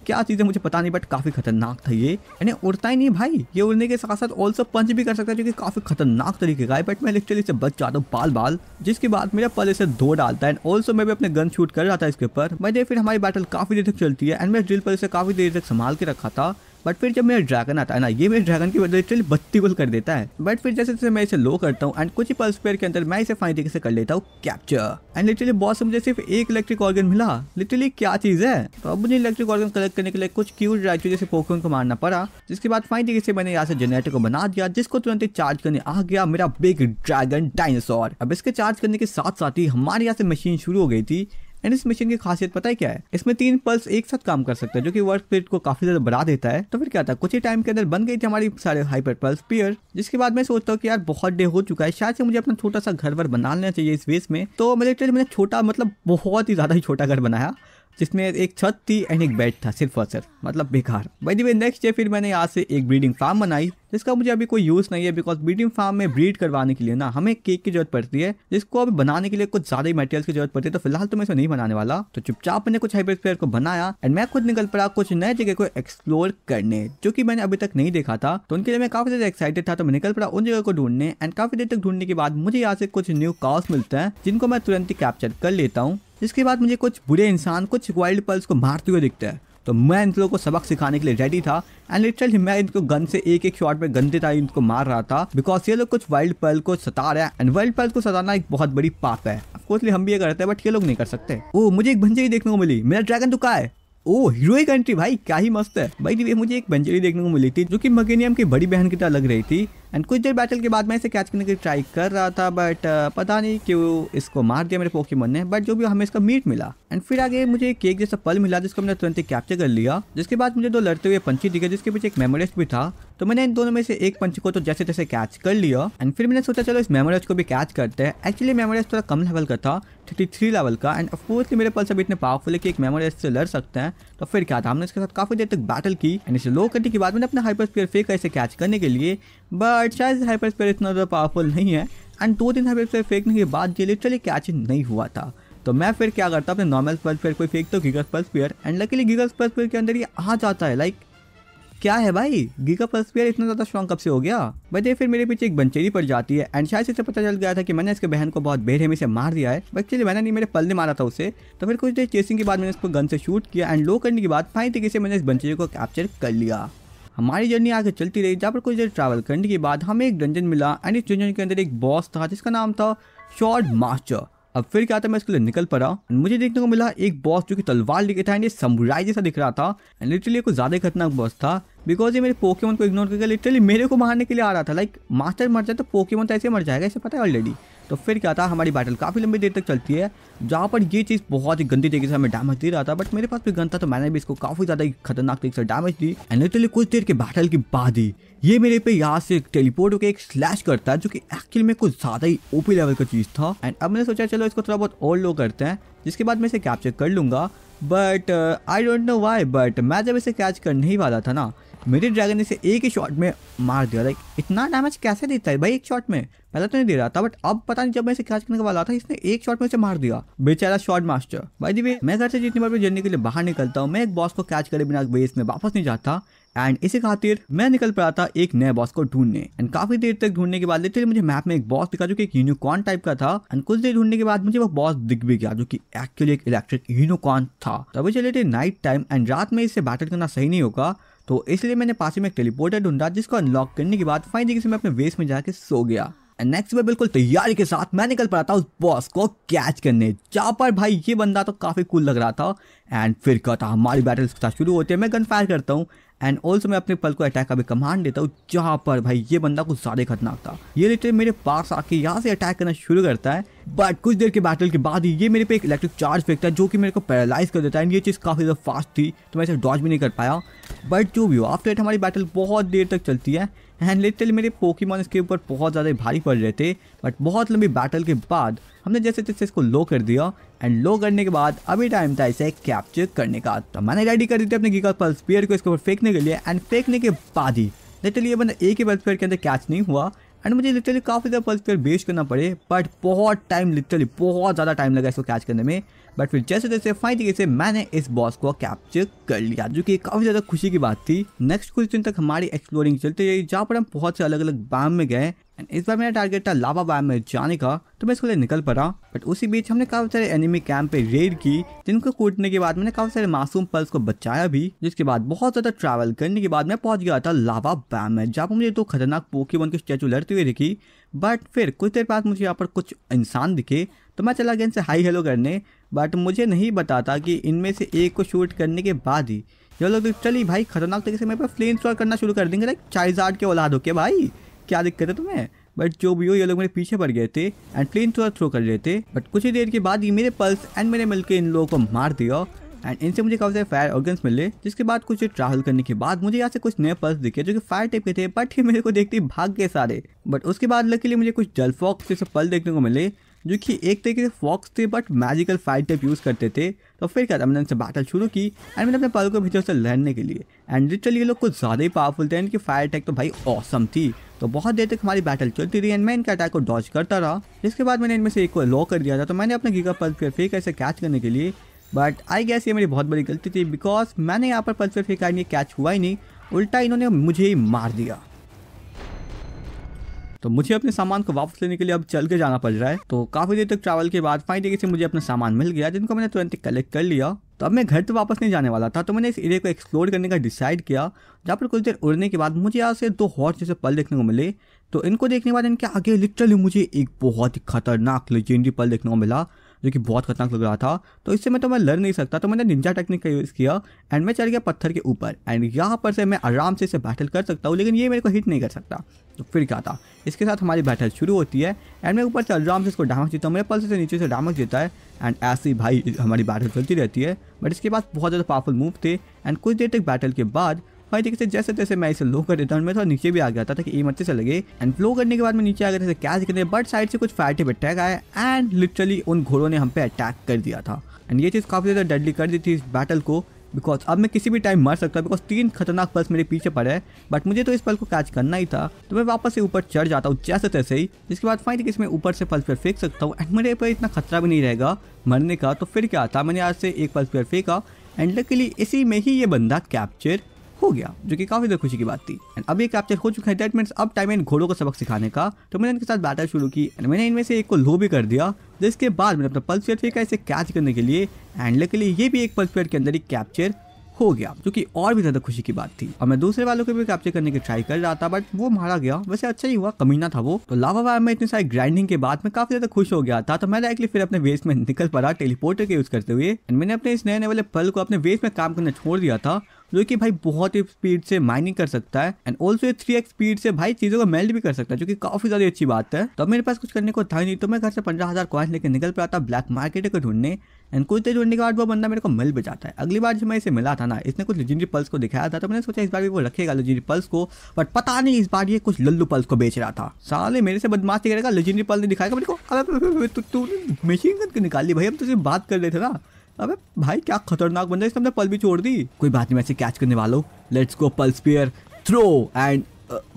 क्या चीज़ें मुझे पता नहीं बट काफ़ी खतरनाक था ये, यानी उड़ता ही नहीं भाई, ये उड़ने के साथ साथ ऑल्सो पंच भी कर सकता है जो कि काफ़ी खतरनाक तरीके का है बट मैं लिटरली से बच जाता हूँ बाल बाल। जिसके बाद मेरा पल इसे धो डालता है एंड ऑल्सो मैं भी अपने गन शूट कर रहा था इसके ऊपर। भाई फिर हमारी बैटल काफ़ी देर तक चलती है एंड मैं ड्रिल पर इसे काफ़ी देर तक संभाल के रखा था बट फिर जब मेरा ड्रैगन आता है ना, ये मेरे ड्रैगन की वजह लिटरली बत्ती गुल कर देता है। बट फिर जैसे जैसे मैं इसे लो करता हूँ एंड कुछ ही पल्स पेयर के अंदर मैं इसे फाइनली से कर लेता हूँ कैप्चर एंड लिटरली बॉस से मुझे सिर्फ एक इलेक्ट्रिक ऑर्गन मिला। लिटरली क्या चीज़ है। तो अब मुझे इलेक्ट्रिक ऑर्गन कलेक्ट करने के लिए कुछ क्यूट ड्रैगन जैसे पोकेमॉन को मारना पड़ा। जिसके बाद फाइनली से मैंने यहाँ से जनरेटर को बना दिया जिसको तुरंत चार्ज करने आ गया मेरा बिग ड्रैगन डायनासोर। अब इसके चार्ज करने के साथ साथ ही हमारे यहाँ से मशीन शुरू हो गई थी एंड इस मशीन की खासियत पता है क्या है, इसमें 3 पल्स एक साथ काम कर सकता है जो कि वर्क स्पीड को काफी ज्यादा बढ़ा देता है। तो फिर क्या था, कुछ ही टाइम के अंदर बन गई थी हमारी सारे हाइपर पल्स पियर। जिसके बाद मैं सोचता हूँ कि यार बहुत डे हो चुका है, शायद से मुझे अपना छोटा सा घर वर बना लेना चाहिए इस वेस में। तो मैंने छोटा, मतलब बहुत ही ज्यादा ही छोटा घर बनाया जिसमें एक छत थी एंड एक बेड था सिर्फ और सिर्फ, मतलब बेकार। By the way next day फिर मैंने यहाँ से एक ब्रीडिंग फार्म बनाई जिसका मुझे अभी कोई यूज़ नहीं है बिकॉज ब्रीडिंग फार्म में ब्रीड करवाने के लिए ना हमें केक की जरूरत पड़ती है जिसको अभी बनाने के लिए कुछ ज़्यादा ही मटेरियल्स की जरूरत पड़ती है। तो फिलहाल तो मैं इसको नहीं बनाने वाला। तो चुपचाप मैंने कुछ हाइपर स्फीयर को बनाया एंड मैं खुद निकल पड़ा कुछ नए जगह को एक्सप्लोर करने जो कि मैंने अभी तक नहीं देखा था। तो उनके लिए मैं काफ़ी ज़्यादा एक्साइटेड था तो मैं निकल पड़ा उन जगह को ढूंढने एंड काफ़ी देर तक ढूंढने के बाद मुझे यहाँ से कुछ न्यू काउस मिलते हैं जिनको मैं तुरंत ही कैप्चर कर लेता हूँ। इसके बाद मुझे कुछ बुरे इंसान कुछ वाइल्ड पल्स को मारते हुए दिखता है तो मैं इन लोगों को सबक सिखाने के लिए रेडी था एंड लिटरली मैं इनको गन से एक एक शॉट में गंदे ताली इनको मार रहा था बिकॉज ये लोग कुछ वाइल्ड पल को सता रहे हैं एंड वाइल्ड पल को सताना एक बहुत बड़ी पाप है। ऑफकोर्सली हम भी ये करते हैं बट ये लोग नहीं कर सकते। ओ मुझे एक भंजेरी देखने को मिली, मेरा ड्रैगन तो कहाँ है। ओ हीरोइक एंट्री भाई, क्या ही मस्त है। भाई दी मुझे एक बंजरी देखने को मिली थी जो कि मगेनियम की बड़ी बहन की तरह लग रही थी एंड कुछ देर बैटल के बाद मैं इसे कैच करने की ट्राई कर रहा था बट पता नहीं क्यों इसको मार दिया मेरे पोकेमॉन ने बट जो भी हमें इसका मीट मिला एंड फिर आगे मुझे एक केक जैसा पल मिला जिसको मैंने तुरंत कैप्चर कर लिया। जिसके बाद मुझे 2 लड़ते हुए पंछी दिखे जिसके पीछे एक मेमोरिस्ट भी था तो मैंने इन दोनों में से एक पंछी को तो जैसे तैसे कैच कर लिया एंड फिर मैंने सोचा चलो इस मेमोरिस्ट को भी कैच करते हैं। एक्चुअली मेमोरिस्ट थोड़ा कम लेवल का था, 33 लेवल का एंड ऑफकोर्सली मेरे पल्स अभी इतने पावरफुल है कि एक मेमोरिस्ट से लड़ सकते हैं। तो फिर क्या था, हमने इसके साथ काफ़ी देर तक बैटल की एंड इसे लो करने के बाद मैंने अपना हाइपर स्फीयर फेंका इसे कैच करने के लिए बट शायद हाइपर स्फीयर इतना ज़्यादा पावरफुल नहीं है एंड 2-3 हाइपर स्फीयर फेंकने के बाद ये लिटरली कैच नहीं हुआ था। तो मैं फिर क्या करता, अपने नॉर्मल पल्स स्फीयर कोई फेंकता हूँ giga sphere sphere and luckily giga sphere sphere के अंदर ये आ जाता है। लाइक क्या है भाई, गीगा पल्स पेयर इतना ज़्यादा स्ट्रॉन्ग कब से हो गया। बट फिर मेरे पीछे एक बंचेरी पड़ जाती है एंड शायद इसे पता चल गया था कि मैंने इसके बहन को बहुत बेरहमी से मार दिया है। एक्चुअली मैंने नहीं, मेरे पल ने मारा था उसे। तो फिर कुछ देर चेसिंग के बाद मैंने इसको गन से शूट किया एंड लो करने के बाद फाइन तरीके से मैंने इस बंचेरी को कैप्चर कर लिया। हमारी जर्नी आगे चलती रही, जहाँ पर कुछ देर ट्रैवल करने के बाद हमें एक डंजन मिला एंड इस डंजन के अंदर एक बॉस था जिसका नाम था शॉर्ट मास्टर। अब फिर क्या था, मैं इसके लिए निकल पड़ा। मुझे देखने को मिला एक बॉस जो कि तलवार लेके था एंड ये समुराई जैसा दिख रहा था एंड लिटरली कुछ ज्यादा खतरनाक बॉस था बिकॉज ये मेरे पोकेमोन को इग्नोर करके लिटरली मेरे को मारने के लिए आ रहा था। लाइक मास्टर मर जाए तो पोकेमोन तो ऐसे मर जाएगा, इसे पता है ऑलरेडी। तो फिर क्या था, हमारी बैटल काफ़ी लंबी देर तक चलती है जहाँ पर ये चीज़ बहुत ही गंदी तरीके से हमें डैमेज दे रहा था, बट मेरे पास भी गन था तो मैंने भी इसको काफ़ी ज़्यादा खतरनाक तरीके से डैमेज दी एंड लिटरली कुछ देर के बैटल के बाद ही ये मेरे पे यहाँ से टेलीपोर्ट होकर एक स्लैश करता है जो कि एक्चुअली में कुछ ज़्यादा ही ओपी लेवल का चीज़ था। एंड अब मैंने सोचा चलो इसको थोड़ा बहुत और लो करते हैं जिसके बाद मैं इसे कैप्चर कर लूँगा, but I don't know why, but मैं जब इसे कैच करने ही वाला था ना, मेरे ड्रैगन ने इसे एक ही शॉट में मार दिया। लाइक इतना डैमेज कैसे देता है भाई एक शॉट में, पहले तो नहीं दे रहा था बट अब पता नहीं जब मैं इसे कैच करने वाला था इसने एक शॉट में इसे मार दिया, बेचारा shot master. By the way मैं घर से जितनी बार भी जर्नी के लिए बाहर निकलता हूँ मैं एक बॉस को कैच करे बिना बेस में वापस नहीं जाता एंड इसी खातिर मैं निकल पड़ा था एक नए बॉस को ढूंढने। एंड काफी देर तक ढूंढने के बाद लिटरली मुझे मैप में एक बॉस दिखा जो कि एक यूनिकॉर्न टाइप का था एंड कुछ देर ढूंढने के बाद मुझे वो बॉस दिख भी गया जो कि एक्चुअली एक इलेक्ट्रिक यूनिकॉर्न था। तब चले नाइट टाइम एंड रात में इससे बैटल करना सही नहीं होगा तो इसलिए मैंने पास में एक टेलीपोर्टर ढूंढा जिसको अनलॉक करने के बाद फाइनली से मैं अपने वेस्ट में जाके सो गया। नेक्स्ट में बिल्कुल तैयारी के साथ मैं निकल पड़ा था उस बॉस को कैच करने, जहाँ पर भाई ये बंदा तो काफ़ी कूल लग रहा था। एंड फिर क्या था, हमारी बैटल के साथ शुरू होते हैं, मैं गन फायर करता हूँ एंड ऑल्सो मैं अपने पल को अटैक का भी कमांड देता हूँ, जहाँ पर भाई ये बंदा कुछ ज़्यादा खतरनाक था। ये लिटरली मेरे पास आके यहाँ से अटैक करना शुरू करता है, बट कुछ देर के बैटल के बाद ही ये मेरे पे एक इलेक्ट्रिक चार्ज फेंकता है जो कि मेरे को पैरालाइज कर देता है एंड ये चीज़ काफ़ी ज़्यादा फास्ट थी तो मैं इसे डॉज भी नहीं कर पाया। बट जो भी हो, आफ्टर हमारी बैटल बहुत देर तक चलती है एंड लिटरली मेरे पोकेमॉन इसके ऊपर बहुत ज़्यादा भारी पड़ रहे थे, बट बहुत लंबी बैटल के बाद हमने जैसे तैसे इसको लो कर दिया एंड लो करने के बाद अभी टाइम था इसे कैप्चर करने का। तो मैंने रेडी कर दी थी अपने गिगास्फीयर को इसके ऊपर फेंकने के लिए एंड फेंकने के बाद ही लिटरली ये बंदा एक ही पल्सफीयर के अंदर कैच नहीं हुआ एंड मुझे लिटरली काफ़ी ज़्यादा पल्सफीयर बेच करना पड़े, बट बहुत टाइम लिटरली बहुत ज़्यादा टाइम लगा इसको कैच करने में। बट फिर जैसे जैसे फाइनली से मैंने इस बॉस को कैप्चर कर लिया जो कि काफ़ी ज़्यादा खुशी की बात थी। नेक्स्ट कुछ दिन तक हमारी एक्सप्लोरिंग चलती रही जहाँ पर हम बहुत से अलग अलग बैम में गए एंड इस बार मेरा टारगेट था लावा बैम में जाने का तो मैं इसको लिए निकल पड़ा। बट उसी बीच हमने काफ़ी सारे एनिमी कैंप पे रेड की जिनको कूटने के बाद मैंने काफ़ी सारे मासूम पल्स को बचाया भी, जिसके बाद बहुत ज़्यादा ट्रैवल करने के बाद मैं पहुंच गया था लावा बैम में जहाँ पर मुझे दो खतरनाक पोकेमॉन के स्टैचू लड़ते हुए दिखी। बट फिर कुछ देर बाद मुझे यहाँ पर कुछ इंसान दिखे तो मैं चला गया इनसे हाई हेलो करने, बट मुझे नहीं पता था कि इनमें से एक को शूट करने के बाद ही ये लोग चली भाई खतरनाक तरीके से मेरे पर फ्लेम थ्रोअर करना शुरू कर देंगे। लाइक चाइज़ार्ड के औलाद होके भाई क्या दिक्कत है तुम्हें, बट जो भी हो ये लोग मेरे पीछे पड़ गए थे एंड फ्लेम थ्रोअर थ्रो कर रहे थे। बट कुछ ही देर के बाद ही मेरे पल्स एंड मैंने मिलकर इन लोगों को मार दिया एंड इनसे मुझे काफ़ी सारे फायर ऑर्गन्स मिले, जिसके बाद कुछ ट्रैवल करने के बाद मुझे यहाँ से कुछ नए पल्स दिखे जो कि फायर टाइप के थे, बट ये मेरे को देखते ही भाग गए सारे। बट उसके बाद लकीली मुझे कुछ जलफॉक्स जैसे पल देखने को मिले जो कि एक तरीके से फॉक्स थे but magical fire type use करते थे। तो फिर क्या था, मैंने उनसे बैटल शुरू की एंड मैंने अपने पल को भेजा उससे लड़ने के लिए एंड लिटरली ये लोग कुछ ज़्यादा ही पावरफुल थे, इनकी फायर अटैक तो भाई ऑसम थी। तो बहुत देर तक हमारी बैटल चलती रही एंड मैं इनके अटैक को डॉज करता रहा, जिसके बाद मैंने इनमें से एक को लॉक कर दिया था तो मैंने अपना गीगा पल्स फेयर फेंका इसे कैच करने के लिए। बट आई गेस ये मेरी बहुत बड़ी गलती थी बिकॉज मैंने यहाँ पर पल्स फेयर फेंका नहीं, कैच हुआ ही नहीं, उल्टा इन्होंने मुझे ही मार दिया। तो मुझे अपने सामान को वापस लेने के लिए अब चल के जाना पड़ रहा है। तो काफ़ी देर तक ट्रैवल के बाद फाइनली से मुझे अपना सामान मिल गया जिनको मैंने तुरंत कलेक्ट कर लिया। तो अब मैं घर तो वापस नहीं जाने वाला था तो मैंने इस एरिया को एक्सप्लोर करने का डिसाइड किया, जहाँ पर कुछ देर उड़ने के बाद मुझे यहाँ से दो हॉट जैसे पल देखने को मिले। तो इनको देखने के बाद इनके आगे लिटरली मुझे एक बहुत ही खतरनाक लेजेंडरी पल देखने को मिला जो कि बहुत खतरनाक लग रहा था। तो इससे मैं तो मैं लड़ नहीं सकता तो मैंने निंजा टेक्निक का यूज़ किया एंड मैं चढ़ गया पत्थर के ऊपर एंड यहाँ पर से मैं आराम से इसे बैटल कर सकता हूँ, लेकिन ये मेरे को हिट नहीं कर सकता। तो फिर क्या था, इसके साथ हमारी बैटल शुरू होती है एंड मैं ऊपर से आराम से इसको डैमेज देता हूँ, मेरे पल्स से नीचे से डैमेज देता है एंड ऐसे ही भाई हमारी बैटल चलती रहती है। बट इसके बाद बहुत ज़्यादा पावरफुल मूव थे एंड कुछ देर तक बैटल के बाद भाई देखिए जैसे तैसे मैं इसे लो कर देता हूँ, मैं थोड़ा नीचे भी आ गया था ताकि एम अच्छे से लगे एंड फ्लो करने के बाद मैं नीचे आ गया था कैच करने, बट साइड से कुछ फायर टिप अटैक आया एंड लिटरली उन घोड़ों ने हम पे अटैक कर दिया था एंड ये चीज़ काफ़ी ज़्यादा डेडली कर दी थी इस बैटल को बिकॉज अब मैं किसी भी टाइम मर सकता बिकॉज तीन खतरनाक पल्स मेरे पीछे पड़े हैं। बट मुझे तो इस पल को कैच करना ही था तो मैं वापस से ऊपर चढ़ जाता हूँ जैसे तैसे ही, जिसके बाद फाइनली इसमें ऊपर से पल्स पर फेंक सकता हूँ एंड मेरे पर इतना खतरा भी नहीं रहेगा मरने का। तो फिर क्या था, मैंने आज से एक पल्स पर फेंका एंड लकीली इसी में ही ये बंदा कैप्चर हो गया जो कि काफ़ी ज़्यादा खुशी की बात थी एंड अब ये कैप्चर हो चुका है। दैट मीन्स अब टाइम है इन घोड़ों को सबक सिखाने का। तो मैंने इनके साथ बैटल शुरू की एंड मैंने इनमें से एक को लो भी कर दिया, जिसके बाद मैंने अपना पल्स फेयर फेंका इसे कैच करने के लिए एंड लकीली ये भी एक पल्स फेयर के अंदर ही कैप्चर खो गया, जो कि और भी ज्यादा खुशी की बात थी। और मैं दूसरे वालों को भी कैप्चर करने की ट्राई कर रहा था, बट वो मारा गया। वैसे अच्छा ही हुआ, कमीना था वो। तो लावा वायर में इतने सारे ग्राइंडिंग के बाद मैं काफी ज्यादा खुश हो गया था, तो मैं डायरेक्टली फिर अपने वेस्ट में निकल पड़ा टेलीपोर्टर के यूज करते हुए। मैंने अपने इस नए वाले पल को अपने वेस्ट में काम करना छोड़ दिया था, जो कि भाई बहुत ही स्पीड से माइनिंग कर सकता है एंड ऑल्सो 3x स्पीड से भाई चीजों को मेल्ट भी कर सकता है, जो कि काफी ज्यादा अच्छी बात है। तो मेरे पास कुछ करने को था नहीं, तो मैं घर से 15,000 कॉइन लेकर निकल पड़ा था ब्लैक मार्केट को ढूंढने। एंड कुछ देर ढूंढने के बाद वो बंदा मेरे को मिल भी जाता है। अगली बार जब मैं इसे मिला था ना, इसने कुछ लेजेंडरी पल्स को दिखाया था, तो मैंने सोचा इस बार भी वो रखेगा लेजेंडरी पल्स को, बट पता नहीं इस बार ये कुछ लल्लू पल्स को बेच रहा था। साले मेरे से बदमाशी करेगा, लेजेंडरी पल्स ने दिखाएगा मेरे को। मशीन गन निकाली भाई, हम तुझसे बात कर रहे थे ना। अबे भाई क्या खतरनाक बंदा, इसने अपने पल भी छोड़ दी। कोई बात नहीं, मैं इसे कैच करने वाला हूँ। Let's go pulse sphere throw and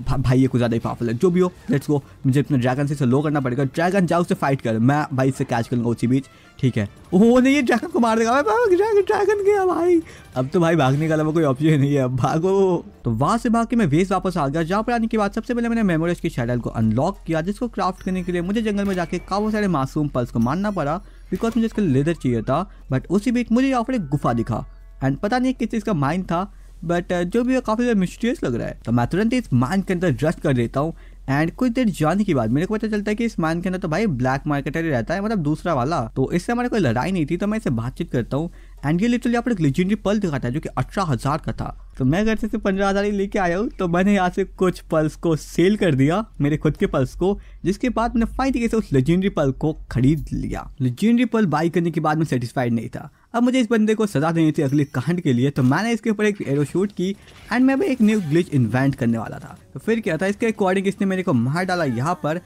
भाई ये कुछ ज्यादा ही पावरफुल है, जो भी हो लेट्स गो। मुझे अपने ड्रैगन से इसे लो करना पड़ेगा। ड्रैगन जाओ उससे फाइट कर, मैं भाई इसे कैच कर लूँगा उसी बीच। ठीक है, वो नहीं ये ड्रैगन को मार देगा। ड्रैगन गया भाई, अब तो भाई भागने का अलावा कोई ऑप्शन नहीं है, अब भागो। तो वहाँ से भाग के मैं वेस्ट वापस आ गया, जहाँ पर आने के बाद सबसे पहले मैंने मेमोरियल्स की शैडल को अनलॉक किया, जिसको क्राफ्ट करने के लिए मुझे जंगल में जाके काफी सारे मासूम पल्स को मारना पड़ा, बिकॉज मुझे इसका लेदर चाहिए था। बट उसी बीच मुझे यहाँ पर एक गुफा दिखा एंड पता नहीं किस चीज़ का माइन था, बट जो भी काफ़ी ज़्यादा मिस्टीरियस लग रहा है। तो मैं तुरंत इस माइन के अंदर रश कर देता हूँ एंड कुछ देर जाने के बाद मेरे को पता चलता है कि इस माइन के अंदर तो भाई ब्लैक मार्केटर ही रहता है, मतलब दूसरा वाला। तो इससे हमारी कोई लड़ाई नहीं थी, तो मैं इससे बातचीत करता हूँ एंड ये लिटरली यहाँ पर एक लेजेंडरी पल दिखाता है, जो कि 18,000 का था। तो मैं घर से 15,000 ही लेके आया हूँ, तो मैंने यहाँ से कुछ पल्स को सेल कर दिया, मेरे खुद के पल्स को, जिसके बाद मैंने फाइन तरीके से उस लेजेंडरी पल को खरीद लिया। लेजेंडरी पल बाई करने के बाद मैं सेटिस्फाइड नहीं था, अब मुझे इस बंदे को सजा देनी थी अगले कांड के लिए। तो मैंने इसके ऊपर एक एरो शूट की एंड मैं भी एक न्यू ग्लिच इन्वेंट करने वाला था। तो फिर क्या था, इसके अकॉर्डिंग इसने मेरे को मार डाला यहाँ पर,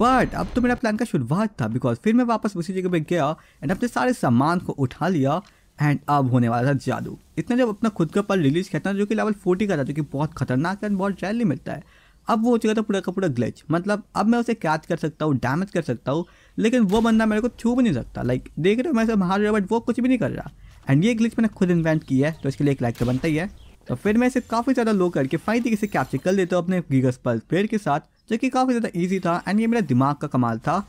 बट अब तो मेरा प्लान का शुरुआत था, बिकॉज फिर मैं वापस उसी जगह पे गया एंड अपने सारे सामान को उठा लिया एंड अब होने वाला था जादू। इसने जब अपना खुद का पल रिलीज किया था, जो कि लेवल 40 का था, जो कि बहुत खतरनाक है, बहुत रैली मिलता है। अब वो हो चुका था पूरा का पूरा ग्लिच, मतलब अब मैं उसे कैच कर सकता हूँ, डैमेज कर सकता हूँ, लेकिन वो बंदा मेरे को छू भी नहीं सकता। लाइक देख रहे हो, मैं सब मार रहा हूँ बट वो कुछ भी नहीं कर रहा। एंड ये ग्लिच मैंने खुद इन्वेंट किया है, तो इसके लिए एक लाइक तो बनता ही है। तो फिर मैं इसे काफ़ी ज़्यादा लो करके फाइनली इसे कैप्चर कर लेता हूँ अपने गीगस पल्सफेयर के साथ, जो कि काफ़ी ज़्यादा ईजी था एंड ये मेरा दिमाग का कमाल था।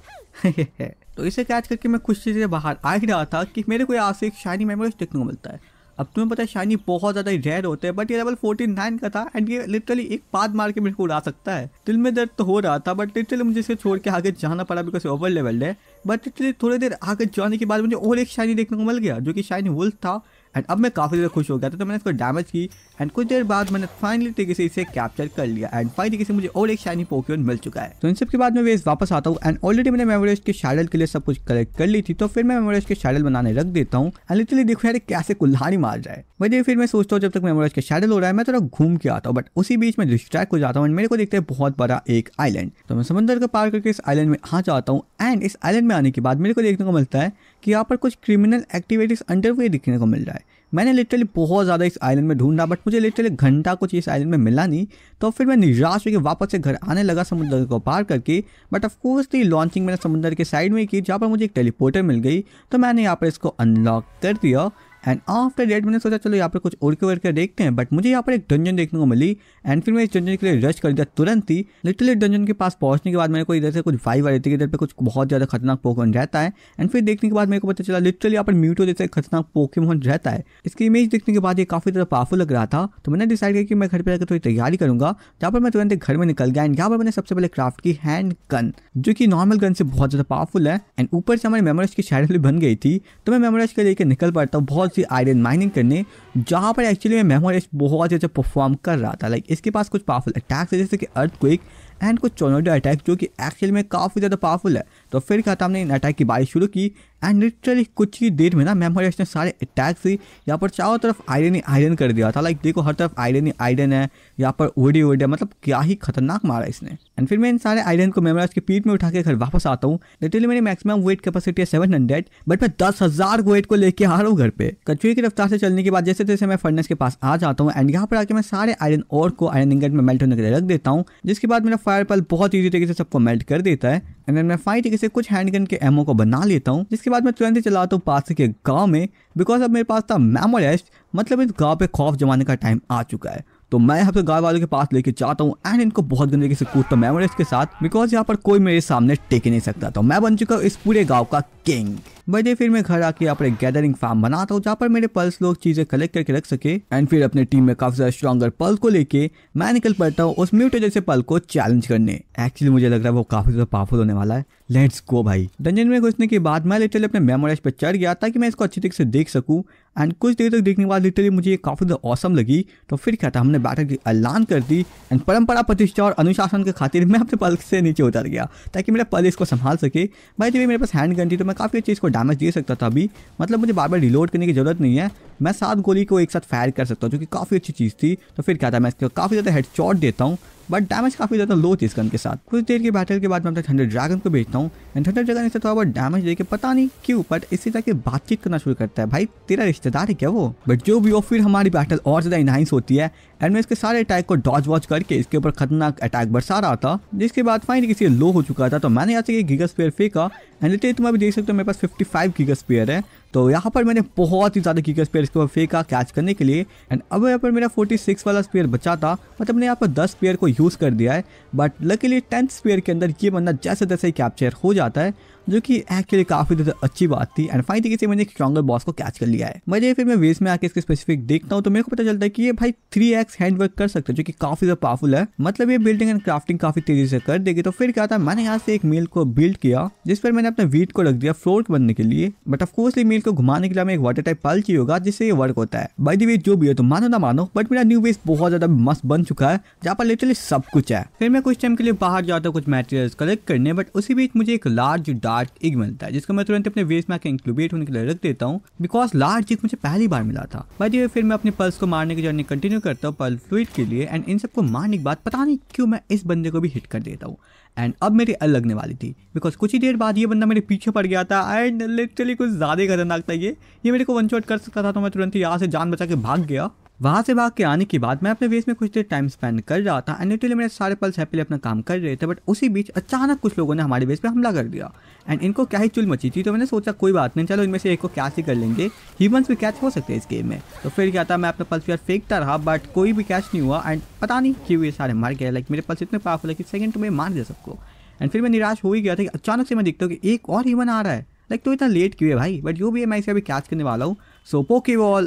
तो इसे कैच करके मैं खुशी से बाहर आ ही रहा था कि मेरे को यहाँ से एक शाइनी मेमोरियल्स देखने को मिलता है। अब तुम्हें पता है शाइनी बहुत ज़्यादा रेयर होते हैं, बट ये लेवल 49 का था एंड ये लिटरली एक पाद मार के मेरे को उड़ा सकता है। दिल में दर्द तो हो रहा था, बट लिटरली मुझे इसे छोड़ के आगे जाना पड़ा बिकॉज ओवर लेवल है। बट लिटरली थोड़ी देर आगे जाने के बाद मुझे और एक शाइनी देखने को मिल गया, जो कि शाइनी वुल्फ था एंड अब मैं काफ़ी ज़्यादा खुश हो गया था। तो मैंने इसको डैमेज की एंड कुछ देर बाद मैंने फाइनली तरीके से इसे कैप्चर कर लिया एंड फाइनली तरीके से मुझे और एक शाइनी पोकेमॉन मिल चुका है। तो इन सब के बाद मैं वेस्ट वापस आता हूँ एंड ऑलरेडी मैंने मेमोरियल्स के शैडल के लिए सब कुछ कलेक्ट कर ली थी, तो फिर मैं मेमोरियल्स के शैडल बनाने रख देता हूँ एंड लिटरली देखो यार कैसे कुल्हाड़ी मार रहा है। वैसे फिर मैं सोचता हूँ जब तक मेमोरियल्स के शैडल हो रहा है मैं थोड़ा घूम के आता हूँ, बट उसी बीच में डिस्ट्रैक्ट हो जाता हूँ एंड मेरे को देखते हैं बहुत बड़ा एक आइलैंड। तो मैं समंदर को पार करके इस आइलैंड में आ जाता हूँ एंड इस आइलैंड में आने के बाद मेरे को देखने को मिलता है कि यहाँ पर कुछ क्रिमिनल एक्टिविटीज़ अंडरवे दिखने को मिल रहा है। मैंने लिटरली बहुत ज़्यादा इस आइलैंड में ढूंढा, बट मुझे लिटरली घंटा कुछ इस आइलैंड में मिला नहीं। तो फिर मैं निराश होकर वापस से घर आने लगा समुद्र को पार करके, बट ऑफकोर्स दी लॉन्चिंग मैंने समुद्र के साइड में की, जहाँ पर मुझे एक टेलीपोर्टर मिल गई। तो मैंने यहाँ पर इसको अनलॉक कर दिया एंड आफ्टर डेट मैंने सोचा चलो यहाँ पर कुछ उड़ के उड़ कर देखते हैं, बट मुझे यहाँ पर एक डंजन देखने को मिली एंड फिर मैं इस डंजन के लिए रश कर दिया तुरंत ही। लिटरली डंजन के पास पहुँचने के बाद मेरे को इधर से कुछ वाइव आ रही थी, इधर पे कुछ बहुत ज़्यादा खतरनाक पोकेमॉन रहता है एंड फिर देखने के बाद मेरे को पता चला लिटरली यहाँ पर म्यूटो जैसे खतरनाक पोकेमॉन रहता है। इसकी इमेज देखने के बाद ये काफ़ी ज़्यादा पावरफुल लग रहा था, तो मैंने डिसाइड किया कि मैं घर पर जाकर थोड़ी तैयारी करूँगा, जहाँ पर मैं तुरंत एक घर में निकल गया एंड यहाँ पर मैंने सबसे पहले क्राफ्ट की हैंड गन, जो कि नॉर्मल गन से बहुत ज़्यादा पावरफुल है एंड ऊपर से हमारी मेमोरीज की शैडल भी बन गई थी। तो मैं मेमोरीज के लेकर निकल पड़ता हूँ बहुत आयरन माइनिंग करने, जहां पर एक्चुअली मैं मेमोरियल्स बहुत ही अच्छा परफॉर्म कर रहा था। लाइक इसके पास कुछ पावरफुल अटैक्स है जैसे कि अर्थक्वेक एंड कुछ टोर्नेडो अटैक, जो कि एक्चुअल में काफ़ी ज़्यादा पावरफुल है। तो फिर क्या था, हमने इन अटैक की बारिश शुरू की एंड लिटरली कुछ ही देर में ना मेमोरियल्स ने सारे अटैक से यहाँ पर चारों तरफ आयरन ही आयरन कर दिया था। लाइक देखो हर तरफ आयरन ही आयरन है, यहाँ पर ओडी ओडी, मतलब क्या ही खतरनाक मारा इसने। एंड फिर मैं इन सारे आयरन को मेमोरियल्स की पीठ में उठा के घर वापस आता हूँ। लिटरली मेरी मैक्सिमम वेट कैपेसिटी है 700, बट मैं 10,000 वेट को लेकर आ रहा हूँ घर पर। कचुए की रफ्तार से चलने के बाद जैसे तैसे मैं फर्नेस के पास आ जाता हूँ एंड यहाँ पर आके मैं सारे आयरन और को आयरन इंगट में मेल्ट होने के लिए रख देता हूँ, जिसके बाद मेरा फायर पल बहुत ईजी तरीके से सबको मेल्ट कर देता है एंड मैं फाइन तरीके से कुछ हैंडगन के एमओ को बना लेता हूँ। जिसके बाद मैं तुरंत ही चलाता हूँ पास के गांव में, बिकॉज अब मेरे पास था मेमोरियल्स, मतलब इस गांव पे खौफ जमाने का टाइम आ चुका है। तो मैं यहाँ पे गाँव वालों के पास लेके जाता हूँ एंड इनको बहुत गंदे तरीके से कूदता हूँ मेमोरियल्स के साथ, बिकॉज यहाँ पर कोई मेरे सामने टेक नहीं सकता। तो मैं बन चुका हूँ इस पूरे गाँव का किंग। बजे फिर मैं घर आके यहाँ पर गैदरिंग फार्म बनाता हूँ जहाँ पर मेरे पल्स लोग चीजें कलेक्ट करके रख सके। एंड फिर अपने टीम में काफी ज्यादा स्ट्रॉन्गर पल को लेके मैं निकल पड़ता हूँ उस म्यूटो जैसे पल को चैलेंज करने। एक्चुअली मुझे लग रहा है वो काफी ज्यादा पावरफुल होने वाला है। लेट्स गो भाई। डंजन में घुसने के बाद मैं लिटरली अपने मेमोराइज पर चढ़ गया ताकि मैं इसको अच्छी तरीके से देख सकूँ। एंड कुछ देर तक देखने के बाद लिटरली मुझे ये काफी ज्यादा औसम लगी। तो फिर क्या था, हमने बैठक की ऐलान कर दी। एंड परंपरा, प्रतिष्ठा और अनुशासन के खातिर मैं अपने पल से नीचे उतर गया ताकि मेरा पल इसको संभाल सके। भाई जब मेरे पास हैंड गन थी तो मैं काफ़ी अच्छी इसको डैमेज दे सकता था। अभी मतलब मुझे बार बार रिलोड करने की जरूरत नहीं है, मैं 7 गोली को एक साथ फायर कर सकता हूँ जो कि काफ़ी अच्छी चीज़ थी। तो फिर क्या था, मैं इसको काफ़ी ज़्यादा हेडशॉट देता हूँ बट डैमेज काफ़ी ज़्यादा लो थी इस गन के साथ। कुछ देर के बैटल के बाद मैं अपने थंडर ड्रैगन को भेजता हूँ। एंड थंडर ड्रैगन इससे थोड़ा बहुत डैमेज देके पता नहीं क्यों बट इससे जाके बातचीत करना शुरू करता है। भाई तेरा रिश्तेदार है क्या वो? बट जो भी हो, फिर हमारी बैटल और ज़्यादा इनहाइंस होती है। एंड मैं इसके सारे अटैक को डॉज वॉच करके इसके ऊपर खतरनाक अटैक बरसा रहा था जिसके बाद फाइनली किसी लो हो चुका था। तो मैंने यहाँ से गिगास्फीयर फेंका। एंड लेते तुम अभी देख सकते हो मेरे पास 55 गिगास्फीयर है। तो यहाँ पर मैंने बहुत ही ज़्यादा गिगास्फीयर इसके ऊपर फेंका कैच करने के लिए। एंड अब यहाँ पर मेरा 46 वाला स्पेयर बचा था। मतलब मैंने यहाँ पर 10 स्पेयर को यूज़ कर दिया है बट लकीली 10th स्पेयर के अंदर ये बंदा जैसे तैसे ही कैप्चर हो जाता है जो कि एक्चुअली काफ़ी ज़्यादा अच्छी बात थी। एंड फाइन तरीके से मैंने एक स्ट्रॉन्गर बॉस को कैच कर लिया है। मजे फिर मैं वेस्ट में आके इसके स्पेसिफिक देखता हूँ तो मेरे को पता चलता है कि ये भाई 3x हैंडवर्क कर सकते हैं जो कि काफ़ी ज़्यादा पावरफुल है। मतलब ये बिल्डिंग एंड क्राफ्टिंग काफ़ी तेजी से कर देगी। तो फिर क्या था, मैंने यहाँ से एक मिल को बिल्ड किया जिस पर मैंने अपने वीट को रख दिया फ्लोर बनने के लिए। बट ऑफकोर्सली मिल को घुमाने के लिए हमें एक वाटर टाइप पल चाहिए होगा जिससे ये वर्क होता है। बाय द वे जो भी हो तो मानो ना मानो बट मेरा न्यू बेस बहुत ज़्यादा मस्त बन चुका है जहाँ पर लिटरली सब कुछ है। फिर मैं कुछ टाइम के लिए बाहर जाता हूँ कुछ मटेरियल्स कलेक्ट करने बट उसी बीच मुझे एक लार्ज डार्क एग मिलता है जिसको मैं तुरंत अपने वेस्ट में इंक्यूबेट होने के लिए रख देता हूँ बिकॉज लार्ज एग मुझे पहली बार मिला था। बाय द वे फिर मैं अपने पल्स को मारने की जर्नी कंटिन्यू करता हूँ पल्स फ्लूइड के लिए। एंड इन सबको मारने के बाद पता नहीं क्यों मैं इस बंदे को भी हिट कर देता हूँ। एंड अब मेरी अल लगने वाली थी बिकॉज कुछ ही देर बाद ये बंदा मेरे पीछे पड़ गया था। एंड लिटरली कुछ ज़्यादा ही खतरनाक था ये मेरे को वन शॉट कर सकता था तो मैं तुरंत ही यहाँ से जान बचा के भाग गया। वहाँ से भाग के आने के बाद मैं अपने वेस्ट में कुछ देर टाइम स्पेंड कर रहा था। एंड लिटरली मेरे सारे पल्स हैप्पीली अपना काम कर रहे थे बट उसी बीच अचानक कुछ लोगों ने हमारे वेस्ट पे हमला कर दिया। एंड इनको क्या ही चुल मची थी तो मैंने सोचा कोई बात नहीं, चलो इनमें से एक को कैच ही कर लेंगे, ह्यूमंस भी कैच हो सकते हैं इस गेम में। तो फिर क्या था, मैं अपना पल्स यार फेंकता रहा बट कोई भी कैच नहीं हुआ। एंड पता नहीं क्यों ये सारे मर गए। लाइक मेरे पल्स इतने पावरफुल है कि सेकंड में मार दे सबको। एंड फिर मैं निराश हो ही गया था कि अचानक से मैं देखता हूँ कि एक और ह्यूमन आ रहा है। लाइक तो इतना लेट क्यों है भाई, बट जो भी है मैं इसे अभी कैच करने वाला हूँ। सो पोकेबॉल,